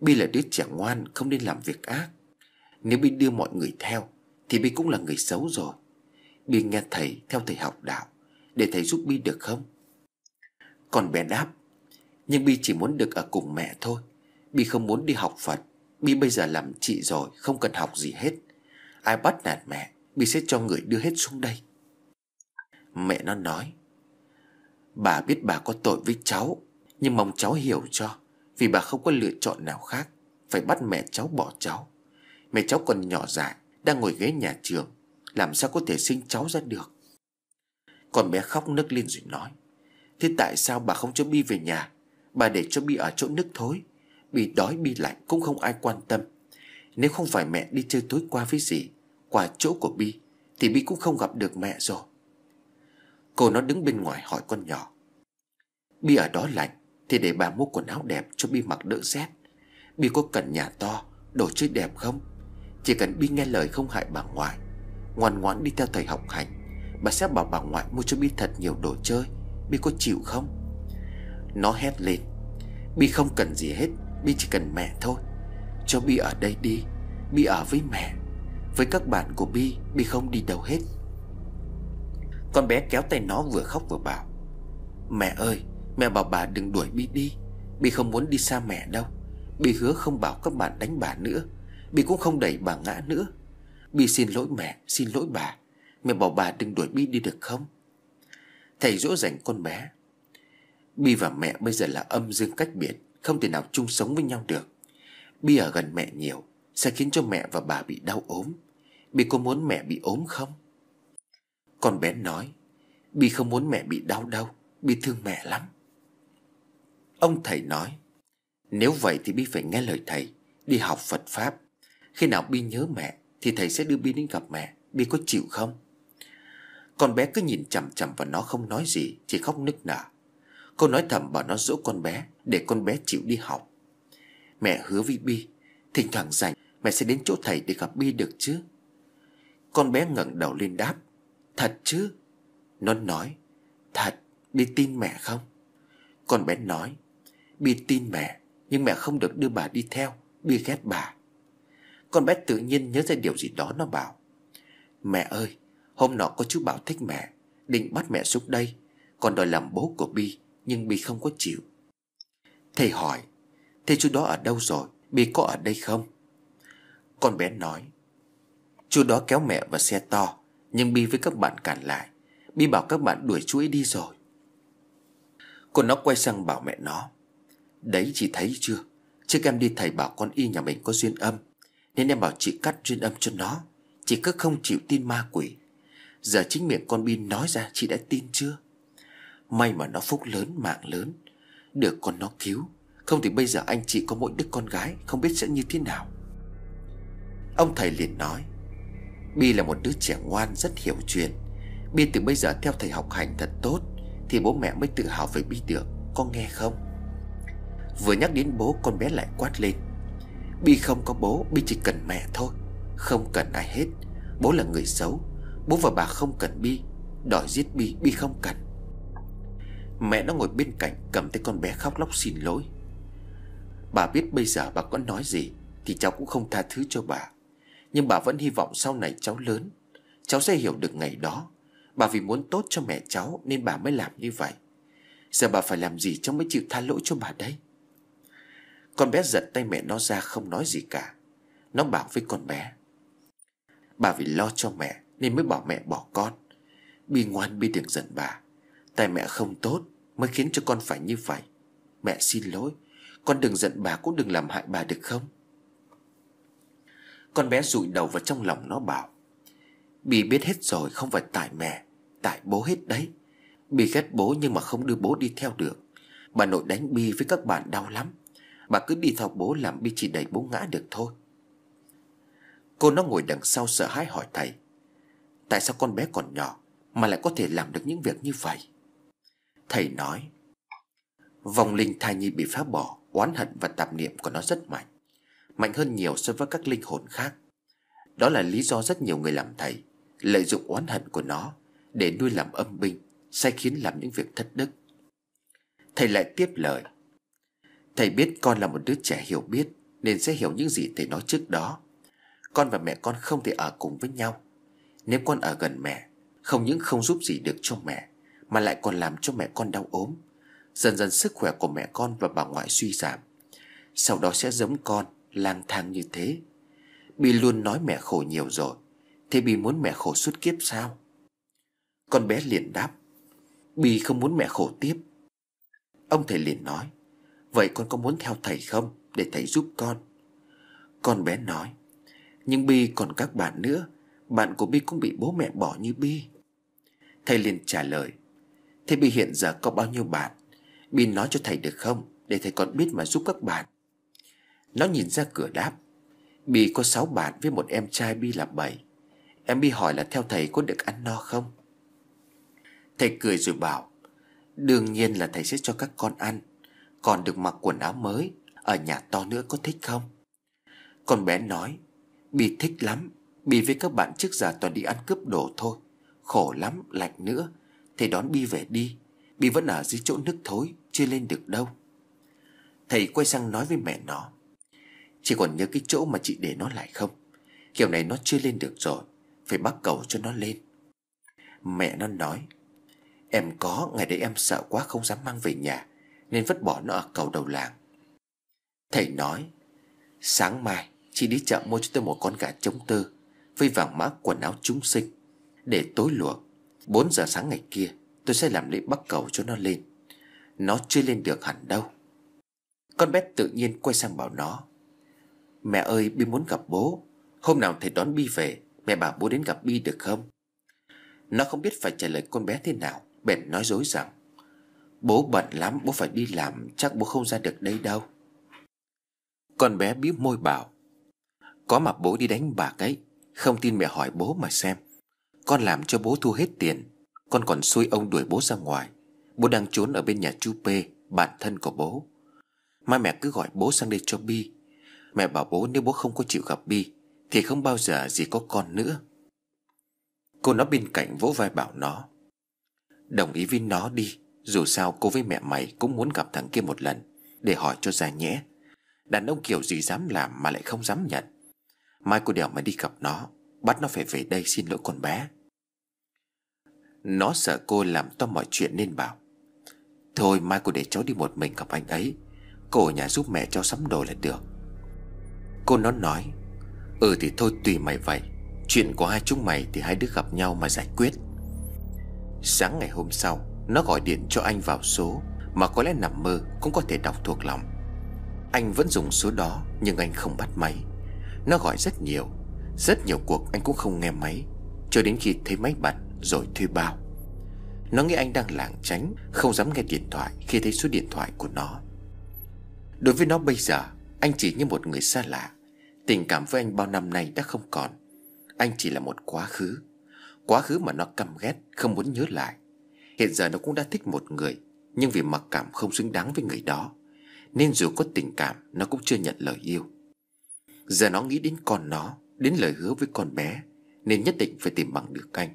Bi là đứa trẻ ngoan, không nên làm việc ác. Nếu Bi đưa mọi người theo thì Bi cũng là người xấu rồi. Bi nghe thầy, theo thầy học đạo, để thầy giúp Bi được không? Con bé đáp, nhưng Bi chỉ muốn được ở cùng mẹ thôi, Bi không muốn đi học Phật. Bi bây giờ làm chị rồi, không cần học gì hết. Ai bắt nạt mẹ, Bi sẽ cho người đưa hết xuống đây. Mẹ nó nói, bà biết bà có tội với cháu, nhưng mong cháu hiểu cho, vì bà không có lựa chọn nào khác, phải bắt mẹ cháu bỏ cháu. Mẹ cháu còn nhỏ dại, đang ngồi ghế nhà trường, làm sao có thể sinh cháu ra được. Con bé khóc nức lên rồi nói, thế tại sao bà không cho Bi về nhà? Bà để cho Bi ở chỗ nước thối, Bi đói Bi lạnh cũng không ai quan tâm. Nếu không phải mẹ đi chơi tối qua với dì, qua chỗ của Bi, thì Bi cũng không gặp được mẹ rồi. Cô nó đứng bên ngoài hỏi con nhỏ, Bi ở đó lạnh thì để bà mua quần áo đẹp cho Bi mặc đỡ rét. Bi có cần nhà to, đồ chơi đẹp không? Chỉ cần Bi nghe lời không hại bà ngoại, ngoan ngoãn đi theo thầy học hành, bà sẽ bảo bà ngoại mua cho Bi thật nhiều đồ chơi. Bi có chịu không? Nó hét lên, Bi không cần gì hết, Bi chỉ cần mẹ thôi. Cho Bi ở đây đi, Bi ở với mẹ. Với các bạn của Bi, Bi không đi đâu hết. Con bé kéo tay nó vừa khóc vừa bảo, mẹ ơi, mẹ bảo bà đừng đuổi Bi đi, Bi không muốn đi xa mẹ đâu. Bi hứa không bảo các bạn đánh bà nữa, Bi cũng không đẩy bà ngã nữa. Bi xin lỗi mẹ, xin lỗi bà. Mẹ bảo bà đừng đuổi Bi đi được không? Thầy dỗ dành con bé, Bi và mẹ bây giờ là âm dương cách biệt, không thể nào chung sống với nhau được. Bi ở gần mẹ nhiều sẽ khiến cho mẹ và bà bị đau ốm. Bi có muốn mẹ bị ốm không? Con bé nói, Bi không muốn mẹ bị đau đâu, Bi thương mẹ lắm. Ông thầy nói, nếu vậy thì Bi phải nghe lời thầy, đi học Phật Pháp. Khi nào Bi nhớ mẹ thì thầy sẽ đưa Bi đến gặp mẹ. Bi có chịu không? Con bé cứ nhìn chằm chằm vào nó không nói gì, chỉ khóc nức nở. Cô nói thầm bảo nó dỗ con bé, để con bé chịu đi học. Mẹ hứa với Bi, thỉnh thoảng rảnh mẹ sẽ đến chỗ thầy để gặp Bi được chứ? Con bé ngẩng đầu lên đáp, thật chứ? Nó nói, thật. Bi tin mẹ không? Con bé nói, Bi tin mẹ, nhưng mẹ không được đưa bà đi theo, Bi ghét bà. Con bé tự nhiên nhớ ra điều gì đó, nó bảo, mẹ ơi, hôm nọ có chú Bảo thích mẹ, định bắt mẹ xuống đây, còn đòi làm bố của Bi, nhưng Bi không có chịu. Thầy hỏi, thế chú đó ở đâu rồi, Bi có ở đây không? Con bé nói, chú đó kéo mẹ vào xe to, nhưng Bi với các bạn cản lại. Bi bảo các bạn đuổi chú ấy đi rồi. Cô nó quay sang bảo mẹ nó, đấy chị thấy chưa, trước em đi thầy bảo con y nhà mình có duyên âm, nên em bảo chị cắt duyên âm cho nó. Chị cứ không chịu tin ma quỷ. Giờ chính miệng con Bi nói ra, chị đã tin chưa? May mà nó phúc lớn mạng lớn, được con nó cứu, không thì bây giờ anh chị có mỗi đứa con gái, không biết sẽ như thế nào. Ông thầy liền nói: Bi là một đứa trẻ ngoan, rất hiểu chuyện. Bi từ bây giờ theo thầy học hành thật tốt thì bố mẹ mới tự hào về Bi được, con nghe không? Vừa nhắc đến bố, con bé lại quát lên: Bi không có bố, Bi chỉ cần mẹ thôi, không cần ai hết. Bố là người xấu, bố và bà không cần Bi. Đòi giết Bi, Bi không cần. Mẹ nó ngồi bên cạnh cầm tay con bé khóc lóc xin lỗi. Bà biết bây giờ bà có nói gì thì cháu cũng không tha thứ cho bà, nhưng bà vẫn hy vọng sau này cháu lớn, cháu sẽ hiểu được ngày đó. Bà vì muốn tốt cho mẹ cháu nên bà mới làm như vậy. Giờ bà phải làm gì cháu mới chịu tha lỗi cho bà đấy? Con bé giật tay mẹ nó ra không nói gì cả. Nó bảo với con bé: Bà vì lo cho mẹ nên mới bảo mẹ bỏ con. Bi ngoan, Bi đừng giận bà. Tại mẹ không tốt mới khiến cho con phải như vậy. Mẹ xin lỗi, con đừng giận bà, cũng đừng làm hại bà được không? Con bé dụi đầu vào trong lòng nó bảo: Bi biết hết rồi, không phải tại mẹ, tại bố hết đấy. Bi ghét bố nhưng mà không đưa bố đi theo được. Bà nội đánh Bi với các bạn đau lắm. Bà cứ đi theo bố làm Bi chỉ đẩy bố ngã được thôi. Cô nó ngồi đằng sau sợ hãi hỏi thầy: Tại sao con bé còn nhỏ mà lại có thể làm được những việc như vậy? Thầy nói: Vòng linh thai nhi bị phá bỏ, oán hận và tạp niệm của nó rất mạnh, mạnh hơn nhiều so với các linh hồn khác. Đó là lý do rất nhiều người làm thầy lợi dụng oán hận của nó để nuôi làm âm binh, sai khiến làm những việc thất đức. Thầy lại tiếp lời: Thầy biết con là một đứa trẻ hiểu biết nên sẽ hiểu những gì thầy nói trước đó. Con và mẹ con không thể ở cùng với nhau. Nếu con ở gần mẹ, không những không giúp gì được cho mẹ mà lại còn làm cho mẹ con đau ốm. Dần dần sức khỏe của mẹ con và bà ngoại suy giảm, sau đó sẽ giống con lang thang như thế. Bi luôn nói mẹ khổ nhiều rồi, thế Bi muốn mẹ khổ suốt kiếp sao? Con bé liền đáp: Bi không muốn mẹ khổ tiếp. Ông thầy liền nói: Vậy con có muốn theo thầy không, để thầy giúp con? Con bé nói: Nhưng Bi còn các bạn nữa, bạn của Bi cũng bị bố mẹ bỏ như Bi. Thầy liền trả lời: Thế Bi hiện giờ có bao nhiêu bạn? Bi nói cho thầy được không, để thầy còn biết mà giúp các bạn. Nó nhìn ra cửa đáp: Bi có 6 bạn với một em trai Bi là 7. Em Bi hỏi là theo thầy có được ăn no không? Thầy cười rồi bảo: Đương nhiên là thầy sẽ cho các con ăn, còn được mặc quần áo mới, ở nhà to nữa, có thích không? Con bé nói: Bi thích lắm, Bi với các bạn trước giờ toàn đi ăn cướp đồ thôi, khổ lắm, lạnh nữa. Thầy đón Bi về đi, Bi vẫn ở dưới chỗ nước thối, chưa lên được đâu. Thầy quay sang nói với mẹ nó: Chị còn nhớ cái chỗ mà chị để nó lại không? Kiểu này nó chưa lên được rồi, phải bắt cầu cho nó lên. Mẹ nó nói: Em có, ngày đấy em sợ quá không dám mang về nhà nên vứt bỏ nó ở cầu đầu làng. Thầy nói: Sáng mai chị đi chợ mua cho tôi một con gà trống tơ với vàng mã quần áo chúng sinh, để tối luộc. 4 giờ sáng ngày kia tôi sẽ làm lễ bắt cầu cho nó lên. Nó chưa lên được hẳn đâu. Con bé tự nhiên quay sang bảo nó: Mẹ ơi, Bi muốn gặp bố. Hôm nào thầy đón Bi về, mẹ bảo bố đến gặp Bi được không? Nó không biết phải trả lời con bé thế nào, bèn nói dối rằng: Bố bận lắm, bố phải đi làm, chắc bố không ra được đây đâu. Con bé bĩu môi bảo: Có mà bố đi đánh bạc ấy, không tin mẹ hỏi bố mà xem. Con làm cho bố thua hết tiền, con còn xui ông đuổi bố ra ngoài. Bố đang trốn ở bên nhà chú P, bạn thân của bố. Mai mẹ cứ gọi bố sang đây cho Bi. Mẹ bảo bố nếu bố không có chịu gặp Bi thì không bao giờ gì có con nữa. Cô nó bên cạnh vỗ vai bảo nó: Đồng ý với nó đi, dù sao cô với mẹ mày cũng muốn gặp thằng kia một lần để hỏi cho ra nhẽ. Đàn ông kiểu gì dám làm mà lại không dám nhận. Mai cô đèo mày đi gặp nó, bắt nó phải về đây xin lỗi con bé. Nó sợ cô làm to mọi chuyện nên bảo: Thôi mai cô để cháu đi một mình gặp anh ấy, cô ở nhà giúp mẹ cháu sắm đồ là được. Cô nó nói: Ừ thì thôi tùy mày vậy, chuyện của hai chúng mày thì hai đứa gặp nhau mà giải quyết. Sáng ngày hôm sau, nó gọi điện cho anh vào số mà có lẽ nằm mơ cũng có thể đọc thuộc lòng. Anh vẫn dùng số đó nhưng anh không bắt máy. Nó gọi rất nhiều cuộc anh cũng không nghe máy, cho đến khi thấy máy bật rồi thuê bao. Nó nghĩ anh đang lảng tránh, không dám nghe điện thoại khi thấy số điện thoại của nó. Đối với nó bây giờ, anh chỉ như một người xa lạ, Tình cảm với anh bao năm nay đã không còn. Anh chỉ là một quá khứ. Quá khứ mà nó căm ghét, không muốn nhớ lại. Hiện giờ nó cũng đã thích một người, nhưng vì mặc cảm không xứng đáng với người đó, nên dù có tình cảm, nó cũng chưa nhận lời yêu. Giờ nó nghĩ đến con nó, đến lời hứa với con bé, nên nhất định phải tìm bằng được anh.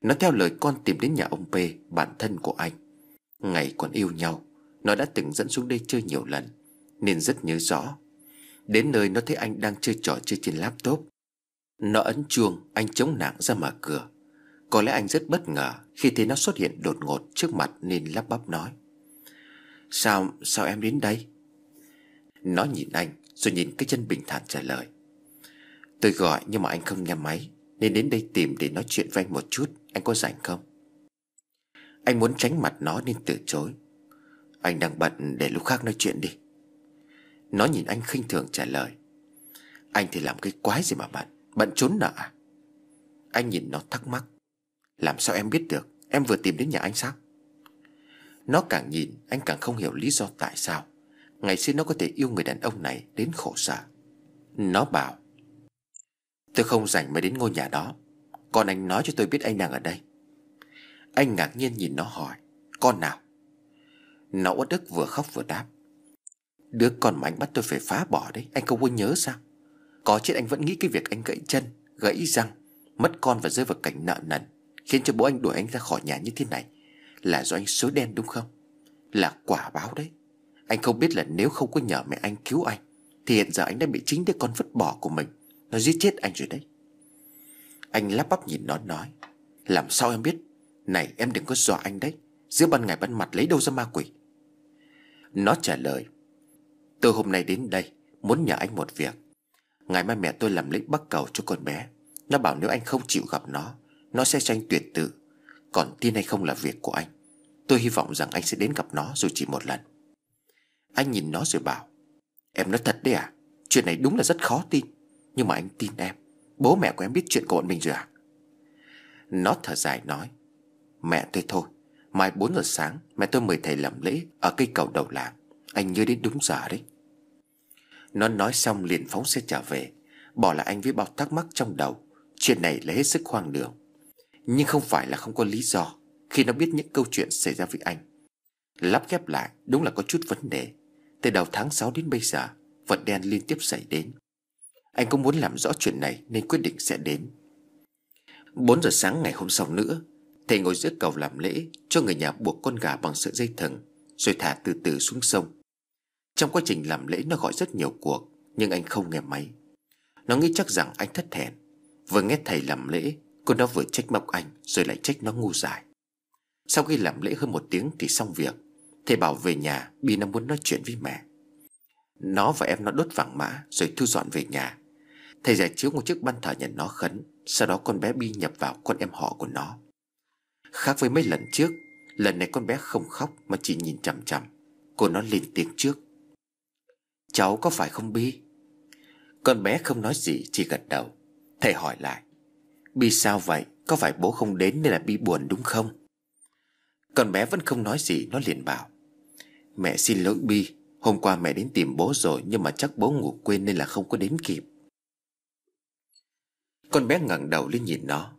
Nó theo lời con tìm đến nhà ông P, bạn thân của anh. Ngày còn yêu nhau, nó đã từng dẫn xuống đây chơi nhiều lần, nên rất nhớ rõ. Đến nơi nó thấy anh đang chơi trò chơi trên laptop. Nó ấn chuông, anh chống nạng ra mở cửa. Có lẽ anh rất bất ngờ khi thấy nó xuất hiện đột ngột trước mặt nên lắp bắp nói: Sao em đến đây? Nó nhìn anh rồi nhìn cái chân, bình thản trả lời: Tôi gọi nhưng mà anh không nghe máy, nên đến đây tìm để nói chuyện với anh một chút. Anh có rảnh không? Anh muốn tránh mặt nó nên từ chối: Anh đang bận, để lúc khác nói chuyện đi. Nó nhìn anh khinh thường trả lời: Anh thì làm cái quái gì mà bận trốn nợ à? Anh nhìn nó thắc mắc: Làm sao em biết được? Em vừa tìm đến nhà anh sao? Nó càng nhìn anh càng không hiểu lý do tại sao ngày xưa nó có thể yêu người đàn ông này đến khổ sở. Nó bảo: Tôi không rảnh mới đến ngôi nhà đó. Con anh nói cho tôi biết anh đang ở đây. Anh ngạc nhiên nhìn nó hỏi: Con nào? Nó uất ức vừa khóc vừa đáp: Đứa con mà anh bắt tôi phải phá bỏ đấy. Anh không có nhớ sao? Có chết anh vẫn nghĩ cái việc anh gãy chân, gãy răng, mất con và rơi vào cảnh nợ nần khiến cho bố anh đuổi anh ra khỏi nhà như thế này là do anh số đen đúng không? Là quả báo đấy. Anh không biết là nếu không có nhờ mẹ anh cứu anh thì hiện giờ anh đã bị chính đứa con vứt bỏ của mình nó giết chết anh rồi đấy. Anh lắp bắp nhìn nó nói: Làm sao em biết? Này em đừng có dọa anh đấy. Giữa ban ngày ban mặt lấy đâu ra ma quỷ? Nó trả lời: Tôi hôm nay đến đây muốn nhờ anh một việc. Ngày mai mẹ tôi làm lễ bắc cầu cho con bé. Nó bảo nếu anh không chịu gặp nó sẽ cho anh tuyệt tự. Còn tin hay không là việc của anh. Tôi hy vọng rằng anh sẽ đến gặp nó dù chỉ một lần. Anh nhìn nó rồi bảo: Em nói thật đấy à? Chuyện này đúng là rất khó tin. Nhưng mà anh tin em. Bố mẹ của em biết chuyện của bọn mình rồi à? Nó thở dài nói: Mẹ tôi thôi. Mai 4 giờ sáng mẹ tôi mời thầy làm lễ ở cây cầu đầu làng. Anh nhớ đến đúng giờ đấy. Nó nói xong liền phóng xe trở về, bỏ lại anh với bao thắc mắc trong đầu. Chuyện này là hết sức hoang đường, nhưng không phải là không có lý do. Khi nó biết những câu chuyện xảy ra với anh, lắp ghép lại đúng là có chút vấn đề. Từ đầu tháng 6 đến bây giờ, vật đen liên tiếp xảy đến. Anh cũng muốn làm rõ chuyện này nên quyết định sẽ đến. 4 giờ sáng ngày hôm sau nữa, thầy ngồi giữa cầu làm lễ cho người nhà buộc con gà bằng sợi dây thừng rồi thả từ từ xuống sông. Trong quá trình làm lễ nó gọi rất nhiều cuộc, nhưng anh không nghe máy. Nó nghĩ chắc rằng anh thất thèn. Vừa nghe thầy làm lễ, cô nó vừa trách móc anh rồi lại trách nó ngu dại. Sau khi làm lễ hơn một tiếng thì xong việc. Thầy bảo về nhà vì nó muốn nói chuyện với mẹ. Nó và em nó đốt vàng mã rồi thu dọn về nhà. Thầy giải chiếu một chiếc ban thờ nhận nó khấn. Sau đó con bé Bi nhập vào con em họ của nó. Khác với mấy lần trước, lần này con bé không khóc mà chỉ nhìn chằm chằm. Cô nó lên tiếng trước: Cháu có phải không Bi? Con bé không nói gì, chỉ gật đầu. Thầy hỏi lại: Bi sao vậy? Có phải bố không đến nên là Bi buồn đúng không? Con bé vẫn không nói gì, nó liền bảo: Mẹ xin lỗi Bi, hôm qua mẹ đến tìm bố rồi nhưng mà chắc bố ngủ quên nên là không có đến kịp. Con bé ngẩng đầu lên nhìn nó: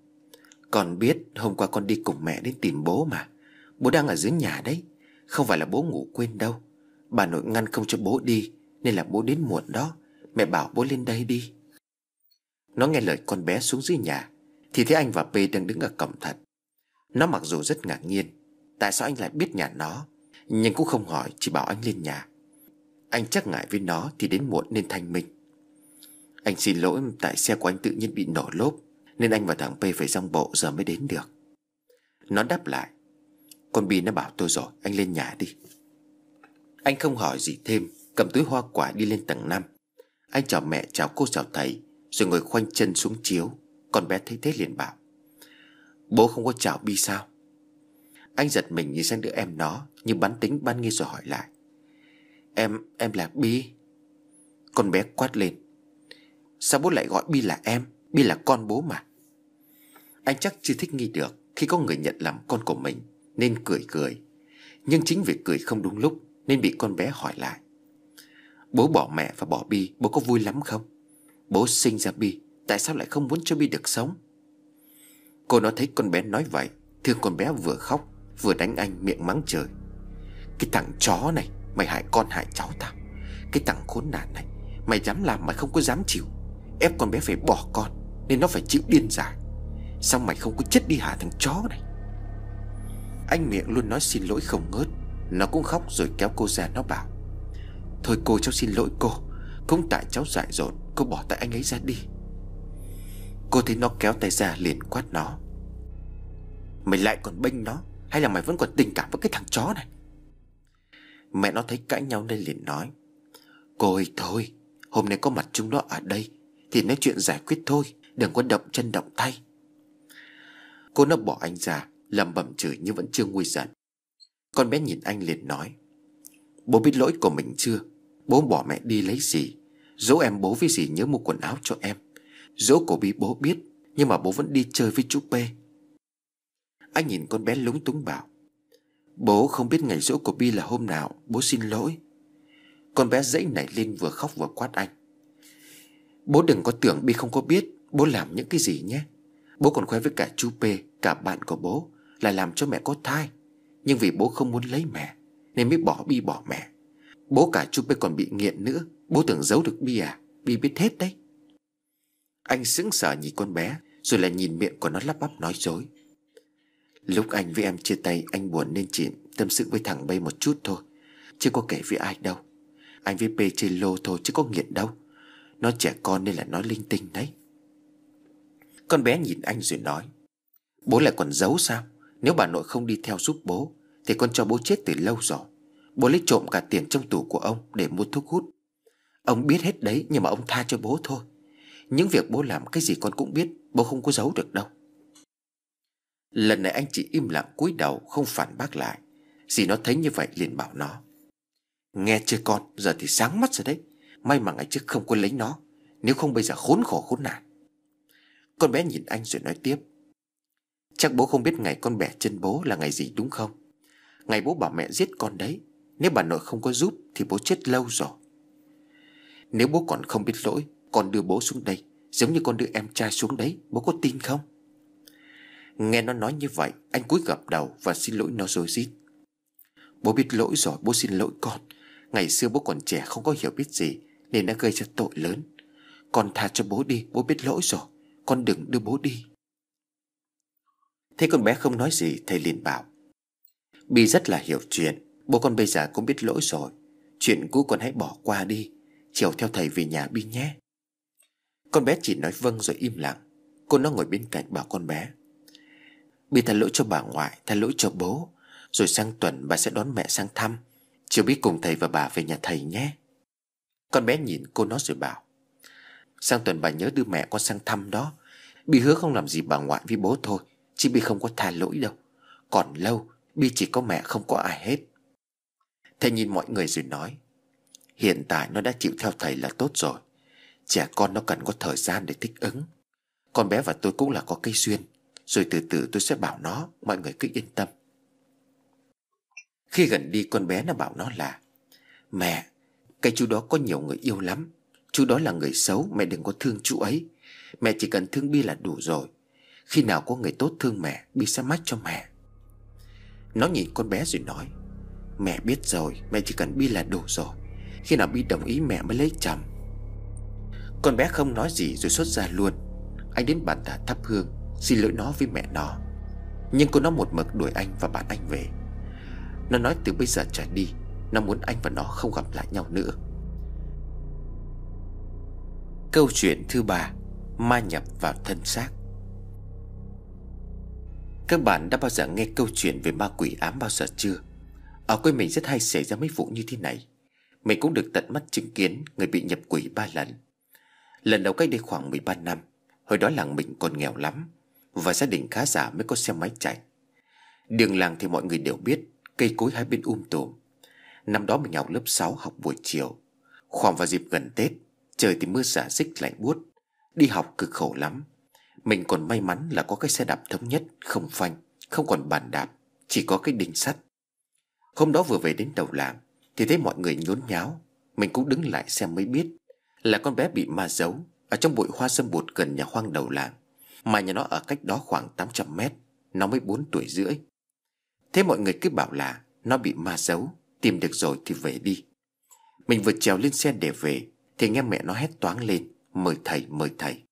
Con biết, hôm qua con đi cùng mẹ đến tìm bố mà. Bố đang ở dưới nhà đấy, không phải là bố ngủ quên đâu. Bà nội ngăn không cho bố đi nên là bố đến muộn đó. Mẹ bảo bố lên đây đi. Nó nghe lời con bé xuống dưới nhà thì thấy anh và P đang đứng ở cổng thật. Nó mặc dù rất ngạc nhiên tại sao anh lại biết nhà nó, nhưng cũng không hỏi, chỉ bảo anh lên nhà. Anh chắc ngại với nó thì đến muộn nên thanh minh: Anh xin lỗi, tại xe của anh tự nhiên bị nổ lốp nên anh và thằng P phải dong bộ giờ mới đến được. Nó đáp lại: Con Bi nó bảo tôi rồi, anh lên nhà đi. Anh không hỏi gì thêm, cầm túi hoa quả đi lên tầng 5. Anh chào mẹ, chào cô, chào thầy rồi ngồi khoanh chân xuống chiếu. Con bé thấy thế liền bảo: Bố không có chào Bi sao? Anh giật mình nhìn sang đứa em nó, nhưng bán tính ban nghi rồi hỏi lại: Em là Bi. Con bé quát lên: Sao bố lại gọi Bi là em? Bi là con bố mà. Anh chắc chưa thích nghi được khi có người nhận làm con của mình nên cười. Nhưng chính vì cười không đúng lúc nên bị con bé hỏi lại: Bố bỏ mẹ và bỏ Bi, bố có vui lắm không? Bố sinh ra Bi, tại sao lại không muốn cho Bi được sống? Cô nó thấy con bé nói vậy, thương con bé vừa khóc vừa đánh anh, miệng mắng trời. Cái thằng chó này, mày hại con hại cháu tao. Cái thằng khốn nạn này, mày dám làm mày không có dám chịu. Ép con bé phải bỏ con nên nó phải chịu điên dại. Sao mày không có chết đi hả thằng chó này? Anh miệng luôn nói xin lỗi không ngớt. Nó cũng khóc rồi kéo cô ra, nó bảo: Thôi cô, cháu xin lỗi cô. Cũng tại cháu dại dột, cô bỏ tay anh ấy ra đi. Cô thấy nó kéo tay ra liền quát nó: Mày lại còn bênh nó, hay là mày vẫn còn tình cảm với cái thằng chó này? Mẹ nó thấy cãi nhau nên liền nói: Cô ơi thôi, hôm nay có mặt chúng nó ở đây thì nói chuyện giải quyết thôi, đừng có động chân động tay. Cô nó bỏ anh ra, lẩm bẩm chửi nhưng vẫn chưa nguôi giận. Con bé nhìn anh liền nói: Bố biết lỗi của mình chưa? Bố bỏ mẹ đi lấy gì? Dỗ em bố với gì nhớ mua quần áo cho em. Dỗ của Bi bố biết, nhưng mà bố vẫn đi chơi với chú P. Anh nhìn con bé lúng túng bảo: Bố không biết ngày dỗ của Bi là hôm nào, bố xin lỗi. Con bé dãy nảy lên, vừa khóc vừa quát anh: Bố đừng có tưởng Bi không có biết bố làm những cái gì nhé. Bố còn khoe với cả chú P, cả bạn của bố là làm cho mẹ có thai, nhưng vì bố không muốn lấy mẹ nên mới bỏ Bi bỏ mẹ. Bố cả chú P còn bị nghiện nữa, bố tưởng giấu được Bi à? Bi biết hết đấy. Anh sững sờ nhìn con bé, rồi lại nhìn miệng của nó lắp bắp nói dối. Lúc anh với em chia tay, anh buồn nên chỉ tâm sự với thằng Bay một chút thôi, chứ có kể với ai đâu. Anh với P chơi lô thôi chứ có nghiện đâu. Nó trẻ con nên là nói linh tinh đấy. Con bé nhìn anh rồi nói: Bố lại còn giấu sao? Nếu bà nội không đi theo giúp bố thì con cho bố chết từ lâu rồi. Bố lấy trộm cả tiền trong tủ của ông để mua thuốc hút. Ông biết hết đấy, nhưng mà ông tha cho bố thôi. Những việc bố làm cái gì con cũng biết, bố không có giấu được đâu. Lần này anh chỉ im lặng cúi đầu, không phản bác lại. Dì nó thấy như vậy liền bảo nó: Nghe chưa con, giờ thì sáng mắt rồi đấy. May mà ngày trước không có lấy nó, nếu không bây giờ khốn khổ khốn nạn. Con bé nhìn anh rồi nói tiếp: Chắc bố không biết ngày con bẻ chân bố là ngày gì đúng không? Ngày bố bảo mẹ giết con đấy. Nếu bà nội không có giúp thì bố chết lâu rồi. Nếu bố còn không biết lỗi, con đưa bố xuống đây, giống như con đưa em trai xuống đấy, bố có tin không? Nghe nó nói như vậy, anh cúi gập đầu và xin lỗi nó rối rít: Bố biết lỗi rồi, bố xin lỗi con. Ngày xưa bố còn trẻ không có hiểu biết gì nên đã gây ra tội lớn. Con tha cho bố đi, bố biết lỗi rồi, con đừng đưa bố đi. Thế con bé không nói gì, thầy liền bảo: Bi rất là hiểu chuyện, bố con bây giờ cũng biết lỗi rồi. Chuyện cũ con hãy bỏ qua đi, chiều theo thầy về nhà Bi nhé. Con bé chỉ nói vâng rồi im lặng. Cô nó ngồi bên cạnh bảo con bé: Bi tha lỗi cho bà ngoại, tha lỗi cho bố, rồi sang tuần bà sẽ đón mẹ sang thăm. Chiều Bi cùng thầy và bà về nhà thầy nhé. Con bé nhìn cô nó rồi bảo: Sang tuần bà nhớ đưa mẹ con sang thăm đó. Bi hứa không làm gì bà ngoại với bố thôi, chứ Bi không có tha lỗi đâu. Còn lâu, Bi chỉ có mẹ không có ai hết. Thầy nhìn mọi người rồi nói: Hiện tại nó đã chịu theo thầy là tốt rồi. Trẻ con nó cần có thời gian để thích ứng. Con bé và tôi cũng là có cây duyên, rồi từ từ tôi sẽ bảo nó. Mọi người cứ yên tâm. Khi gần đi, con bé nó bảo nó là: Mẹ, cái chú đó có nhiều người yêu lắm. Chú đó là người xấu, mẹ đừng có thương chú ấy. Mẹ chỉ cần thương Bi là đủ rồi. Khi nào có người tốt thương mẹ, Bi sẽ mách cho mẹ. Nó nhìn con bé rồi nói: Mẹ biết rồi, mẹ chỉ cần Bi là đủ rồi. Khi nào Bi đồng ý mẹ mới lấy chồng. Con bé không nói gì rồi xuất ra luôn. Anh đến bàn thờ thắp hương, xin lỗi nó với mẹ nó. Nhưng cô nó một mực đuổi anh và bạn anh về. Nó nói từ bây giờ trở đi, nó muốn anh và nó không gặp lại nhau nữa. Câu chuyện thứ 3: Ma nhập vào thân xác. Các bạn đã bao giờ nghe câu chuyện về ma quỷ ám bao giờ chưa? Ở quê mình rất hay xảy ra mấy vụ như thế này. Mình cũng được tận mắt chứng kiến người bị nhập quỷ 3 lần. Lần đầu cách đây khoảng 13 năm. Hồi đó làng mình còn nghèo lắm, và gia đình khá giả mới có xe máy chạy. Đường làng thì mọi người đều biết, cây cối hai bên tùm. Năm đó mình học lớp 6, học buổi chiều. Khoảng vào dịp gần Tết, trời thì mưa xả xích lạnh buốt. Đi học cực khổ lắm. Mình còn may mắn là có cái xe đạp thống nhất, không phanh, không còn bàn đạp, chỉ có cái đinh sắt. Hôm đó vừa về đến đầu làng thì thấy mọi người nhốn nháo. Mình cũng đứng lại xem mới biết là con bé bị ma giấu, ở trong bụi hoa sâm bụt gần nhà Hoang đầu làng, mà nhà nó ở cách đó khoảng 800 mét. Nó mới 4 tuổi rưỡi. Thế mọi người cứ bảo là nó bị ma giấu, tìm được rồi thì về đi. Mình vừa trèo lên xe để về thì nghe mẹ nó hét toáng lên: "Mời thầy, mời thầy,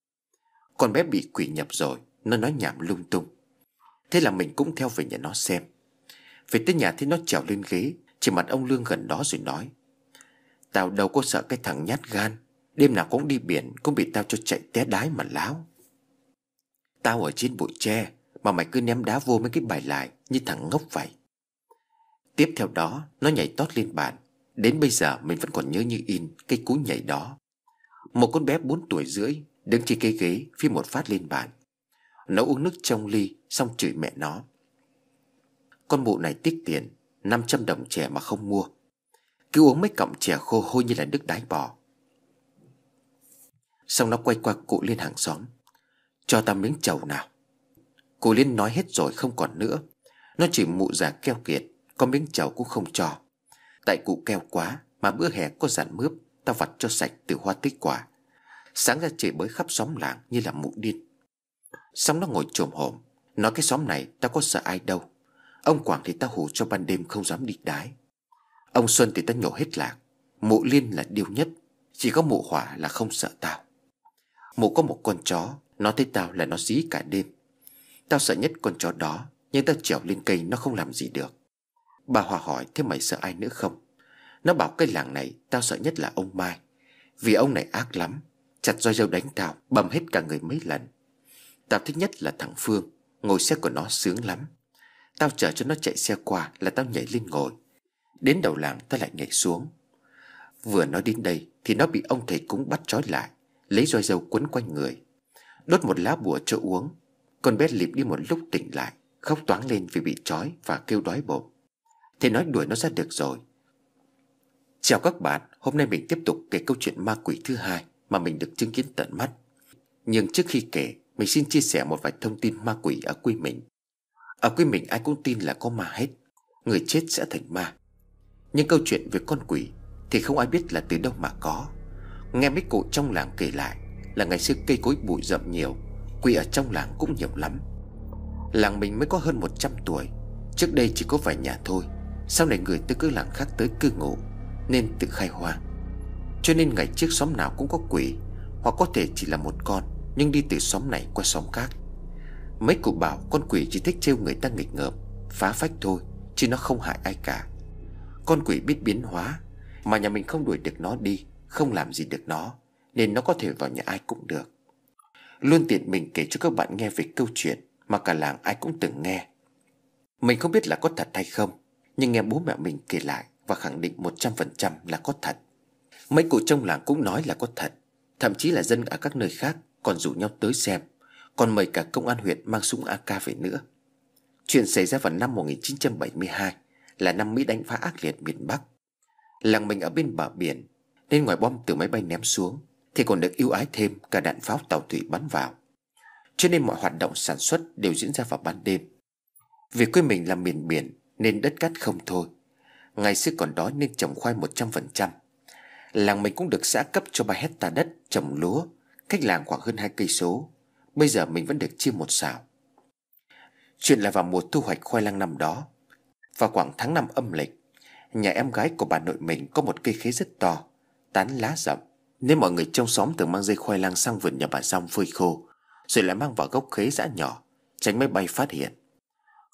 con bé bị quỷ nhập rồi", nó nói nhảm lung tung. Thế là mình cũng theo về nhà nó xem. Về tới nhà thì nó trèo lên ghế chỉ mặt ông Lương gần đó rồi nói: "Tao đâu có sợ cái thằng nhát gan, đêm nào cũng đi biển, cũng bị tao cho chạy té đái mà láo. Tao ở trên bụi tre mà mày cứ ném đá vô mấy cái bài lại như thằng ngốc vậy." Tiếp theo đó nó nhảy tót lên bàn. Đến bây giờ mình vẫn còn nhớ như in cái cú nhảy đó. Một con bé 4 tuổi rưỡi đứng trên cái ghế phi một phát lên bàn. Nó uống nước trong ly xong chửi mẹ nó: "Con mụ này tiếc tiền, 500 đồng chè mà không mua, cứ uống mấy cọng chè khô hôi như là nước đái bò." Xong nó quay qua cụ Liên hàng xóm: "Cho ta miếng trầu nào." Cụ Liên nói hết rồi không còn nữa. Nó chỉ mụ già keo kiệt, có miếng trầu cũng không cho. Tại cụ keo quá mà bữa hè có dặn mướp: "Tao vặt cho sạch từ hoa tới quả." Sáng ra chửi bới khắp xóm làng như là mụ điên. Xong nó ngồi chồm hổm nói: "Cái xóm này tao có sợ ai đâu. Ông Quảng thì tao hù cho ban đêm không dám đi đái. Ông Xuân thì tao nhổ hết lạc. Mụ Liên là điêu nhất, chỉ có mụ Hỏa là không sợ tao. Mụ có một con chó, nó thấy tao là nó dí cả đêm. Tao sợ nhất con chó đó, nhưng tao trèo lên cây nó không làm gì được." Bà Hỏa hỏi: "Thế mày sợ ai nữa không?" Nó bảo: "Cái làng này tao sợ nhất là ông Mai, vì ông này ác lắm, chặt roi râu đánh tao, bầm hết cả người mấy lần. Tao thích nhất là thằng Phương, ngồi xe của nó sướng lắm. Tao chờ cho nó chạy xe qua là tao nhảy lên ngồi, đến đầu làng tao lại nhảy xuống." Vừa nói đến đây thì nó bị ông thầy cúng bắt trói lại, lấy roi râu quấn quanh người, đốt một lá bùa cho uống. Con bé lịm đi một lúc tỉnh lại, khóc toáng lên vì bị trói và kêu đói bụng. Thầy nói đuổi nó ra được rồi. Chào các bạn, hôm nay mình tiếp tục kể câu chuyện ma quỷ thứ hai mà mình được chứng kiến tận mắt. Nhưng trước khi kể, mình xin chia sẻ một vài thông tin ma quỷ ở quê mình. Ở quê mình ai cũng tin là có ma hết, người chết sẽ thành ma. Nhưng câu chuyện về con quỷ thì không ai biết là từ đâu mà có. Nghe mấy cụ trong làng kể lại là ngày xưa cây cối bụi rậm nhiều, quỷ ở trong làng cũng nhiều lắm. Làng mình mới có hơn 100 tuổi, trước đây chỉ có vài nhà thôi. Sau này người từ các làng khác tới cư ngụ nên tự khai hoang, cho nên ngày trước xóm nào cũng có quỷ, hoặc có thể chỉ là một con nhưng đi từ xóm này qua xóm khác. Mấy cụ bảo con quỷ chỉ thích trêu người ta nghịch ngợm, phá phách thôi, chứ nó không hại ai cả. Con quỷ biết biến hóa, mà nhà mình không đuổi được nó đi, không làm gì được nó, nên nó có thể vào nhà ai cũng được. Luôn tiện mình kể cho các bạn nghe về câu chuyện mà cả làng ai cũng từng nghe. Mình không biết là có thật hay không, nhưng nghe bố mẹ mình kể lại và khẳng định 100% là có thật. Mấy cụ trong làng cũng nói là có thật, thậm chí là dân ở các nơi khác còn rủ nhau tới xem, còn mời cả công an huyện mang súng AK về nữa. Chuyện xảy ra vào năm 1972, là năm Mỹ đánh phá ác liệt miền Bắc. Làng mình ở bên bờ biển nên ngoài bom từ máy bay ném xuống thì còn được ưu ái thêm cả đạn pháo tàu thủy bắn vào, cho nên mọi hoạt động sản xuất đều diễn ra vào ban đêm. Vì quê mình là miền biển nên đất cát không thôi. Ngày xưa còn đói nên trồng khoai 100%. Làng mình cũng được xã cấp cho 3 hectare đất trồng lúa, cách làng khoảng hơn 2 cây số. Bây giờ mình vẫn được chia một sào. Chuyện là vào mùa thu hoạch khoai lang năm đó, vào khoảng tháng 5 âm lịch, nhà em gái của bà nội mình có một cây khế rất to, tán lá rậm, nên mọi người trong xóm thường mang dây khoai lang sang vườn nhà bà dong phơi khô, rồi lại mang vào gốc khế giã nhỏ, tránh máy bay phát hiện.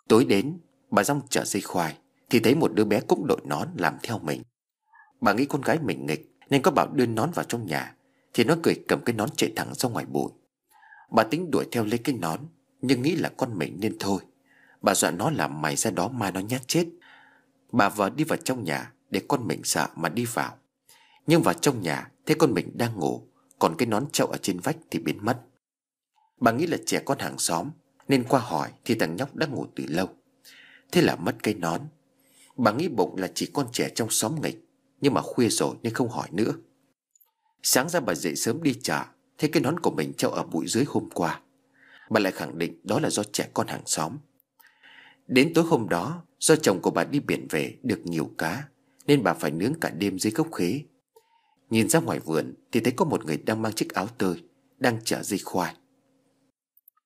Tối đến, bà dong chở dây khoai thì thấy một đứa bé cũng đội nón làm theo mình. Bà nghĩ con gái mình nghịch nên có bảo đưa nón vào trong nhà, thì nó cười cầm cái nón chạy thẳng ra ngoài bụi. Bà tính đuổi theo lấy cái nón, nhưng nghĩ là con mình nên thôi. Bà dọa nó làm mày ra đó mai nó nhát chết. Bà vợ đi vào trong nhà để con mình sợ mà đi vào. Nhưng vào trong nhà thấy con mình đang ngủ, còn cái nón trậu ở trên vách thì biến mất. Bà nghĩ là trẻ con hàng xóm nên qua hỏi thì thằng nhóc đã ngủ từ lâu. Thế là mất cái nón. Bà nghĩ bụng là chỉ con trẻ trong xóm nghịch, nhưng mà khuya rồi nên không hỏi nữa. Sáng ra bà dậy sớm đi chợ, thấy cái nón của mình treo ở bụi dưới hôm qua. Bà lại khẳng định đó là do trẻ con hàng xóm. Đến tối hôm đó, do chồng của bà đi biển về được nhiều cá nên bà phải nướng cả đêm dưới gốc khế. Nhìn ra ngoài vườn thì thấy có một người đang mang chiếc áo tơi đang chở dây khoai.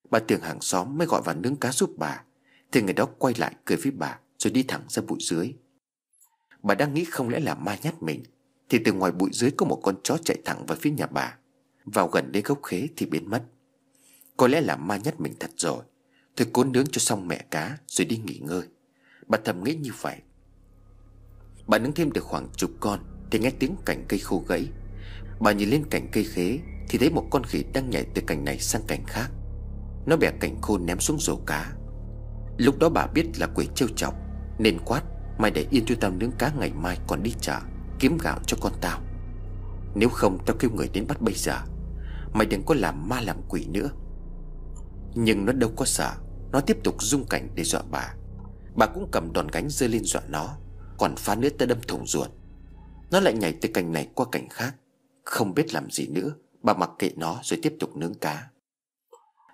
Bà Tường hàng xóm mới gọi vào nướng cá giúp bà, thì người đó quay lại cười với bà rồi đi thẳng ra bụi dưới. Bà đang nghĩ không lẽ là ma nhát mình, thì từ ngoài bụi dưới có một con chó chạy thẳng vào phía nhà bà, vào gần đến gốc khế thì biến mất. Có lẽ là ma nhát mình thật rồi. Tôi cố nướng cho xong mẹ cá rồi đi nghỉ ngơi, bà thầm nghĩ như vậy. Bà nướng thêm được khoảng chục con thì nghe tiếng cành cây khô gãy. Bà nhìn lên cành cây khế thì thấy một con khỉ đang nhảy từ cành này sang cành khác. Nó bẻ cành khô ném xuống rổ cá. Lúc đó bà biết là quỷ trêu chọc nên quát: "Mày để yên cho tao nướng cá, ngày mai còn đi chợ kiếm gạo cho con tao. Nếu không tao kêu người đến bắt bây giờ. Mày đừng có làm ma làm quỷ nữa." Nhưng nó đâu có sợ, nó tiếp tục rung cảnh để dọa bà. Bà cũng cầm đòn gánh giơ lên dọa nó: "Còn phá nữa tao đâm thủng ruột." Nó lại nhảy từ cành này qua cành khác. Không biết làm gì nữa, bà mặc kệ nó rồi tiếp tục nướng cá.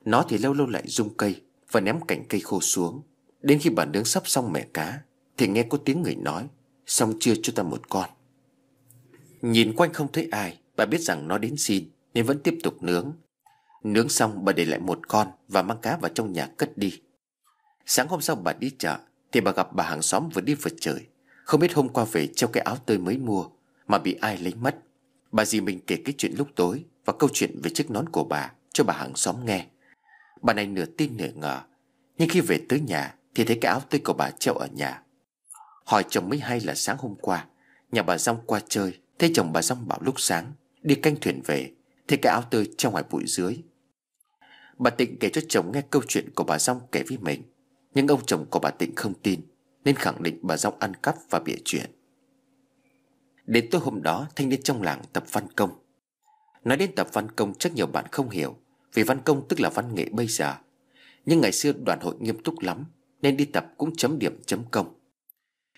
Nó thì lâu lâu lại rung cây và ném cành cây khô xuống. Đến khi bà nướng sắp xong mẻ cá thì nghe có tiếng người nói: "Xong chưa cho ta một con." Nhìn quanh không thấy ai, bà biết rằng nó đến xin nên vẫn tiếp tục nướng. Nướng xong bà để lại một con và mang cá vào trong nhà cất đi. Sáng hôm sau bà đi chợ thì bà gặp bà hàng xóm vừa đi vừa chửi: "Không biết hôm qua về treo cái áo tơi mới mua mà bị ai lấy mất." Bà dì mình kể cái chuyện lúc tối và câu chuyện về chiếc nón của bà cho bà hàng xóm nghe. Bà này nửa tin nửa ngờ, nhưng khi về tới nhà thì thấy cái áo tơi của bà treo ở nhà. Hỏi chồng mới hay là sáng hôm qua nhà bà Dong qua chơi, thấy chồng bà Dong bảo lúc sáng đi canh thuyền về thì cái áo tơi treo ngoài bụi dưới. Bà Tịnh kể cho chồng nghe câu chuyện của bà Dong kể với mình, nhưng ông chồng của bà Tịnh không tin nên khẳng định bà Dong ăn cắp và bịa chuyện. Đến tối hôm đó, thanh niên trong làng tập văn công. Nói đến tập văn công chắc nhiều bạn không hiểu, vì văn công tức là văn nghệ bây giờ. Nhưng ngày xưa đoàn hội nghiêm túc lắm nên đi tập cũng chấm điểm chấm công.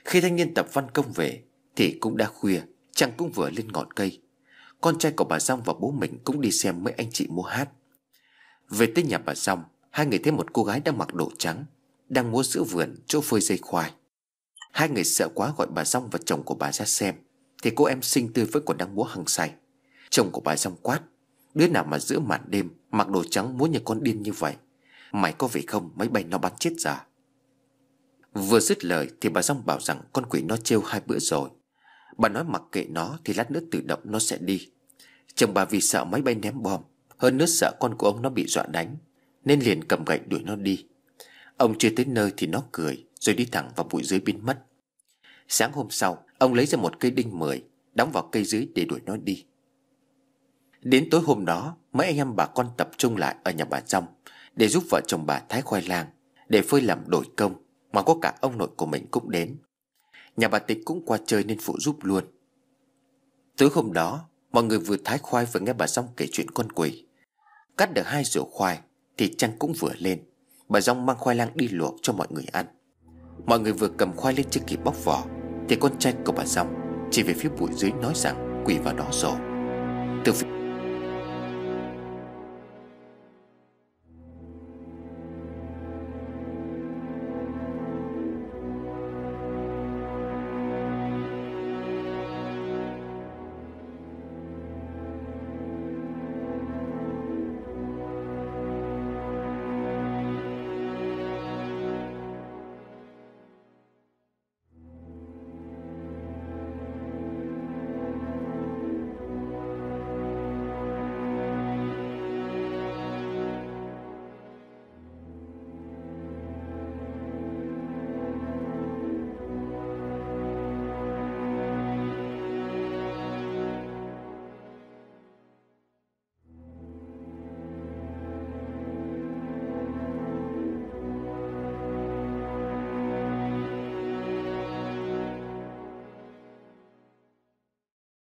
Khi thanh niên tập văn công về thì cũng đã khuya, trăng cũng vừa lên ngọn cây. Con trai của bà Dong và bố mình cũng đi xem mấy anh chị mua hát. Về tới nhà bà Dong, hai người thấy một cô gái đang mặc đồ trắng đang múa giữa vườn chỗ phơi dây khoai. Hai người sợ quá gọi bà Dong và chồng của bà ra xem, thì cô em xinh tươi vẫn còn đang múa hăng say. Chồng của bà Dong quát: "Đứa nào mà giữa màn đêm mặc đồ trắng múa như con điên như vậy, mày có về không máy bay nó bắn chết ra." Vừa dứt lời thì bà Dong bảo rằng con quỷ nó trêu 2 bữa rồi. Bà nói mặc kệ nó thì lát nữa tự động nó sẽ đi. Chồng bà vì sợ máy bay ném bom, hơn nữa sợ con của ông nó bị dọa đánh, nên liền cầm gậy đuổi nó đi. Ông chưa tới nơi thì nó cười rồi đi thẳng vào bụi dưới biến mất. Sáng hôm sau, ông lấy ra một cây đinh 10 đóng vào cây dưới để đuổi nó đi. Đến tối hôm đó, mấy anh em bà con tập trung lại ở nhà bà Dong để giúp vợ chồng bà thái khoai lang để phơi làm đổi công, mà có cả ông nội của mình cũng đến. Nhà bà Tịch cũng qua chơi nên phụ giúp luôn. Tối hôm đó, mọi người vừa thái khoai vừa nghe bà Dong kể chuyện con quỷ. Cắt được 2 rổ khoai thì trăng cũng vừa lên. Bà Dong mang khoai lang đi luộc cho mọi người ăn. Mọi người vừa cầm khoai lên chưa kịp bóc vỏ thì con trai của bà Dong chỉ về phía bụi dưới nói rằng quỷ vào đó rồi. Từ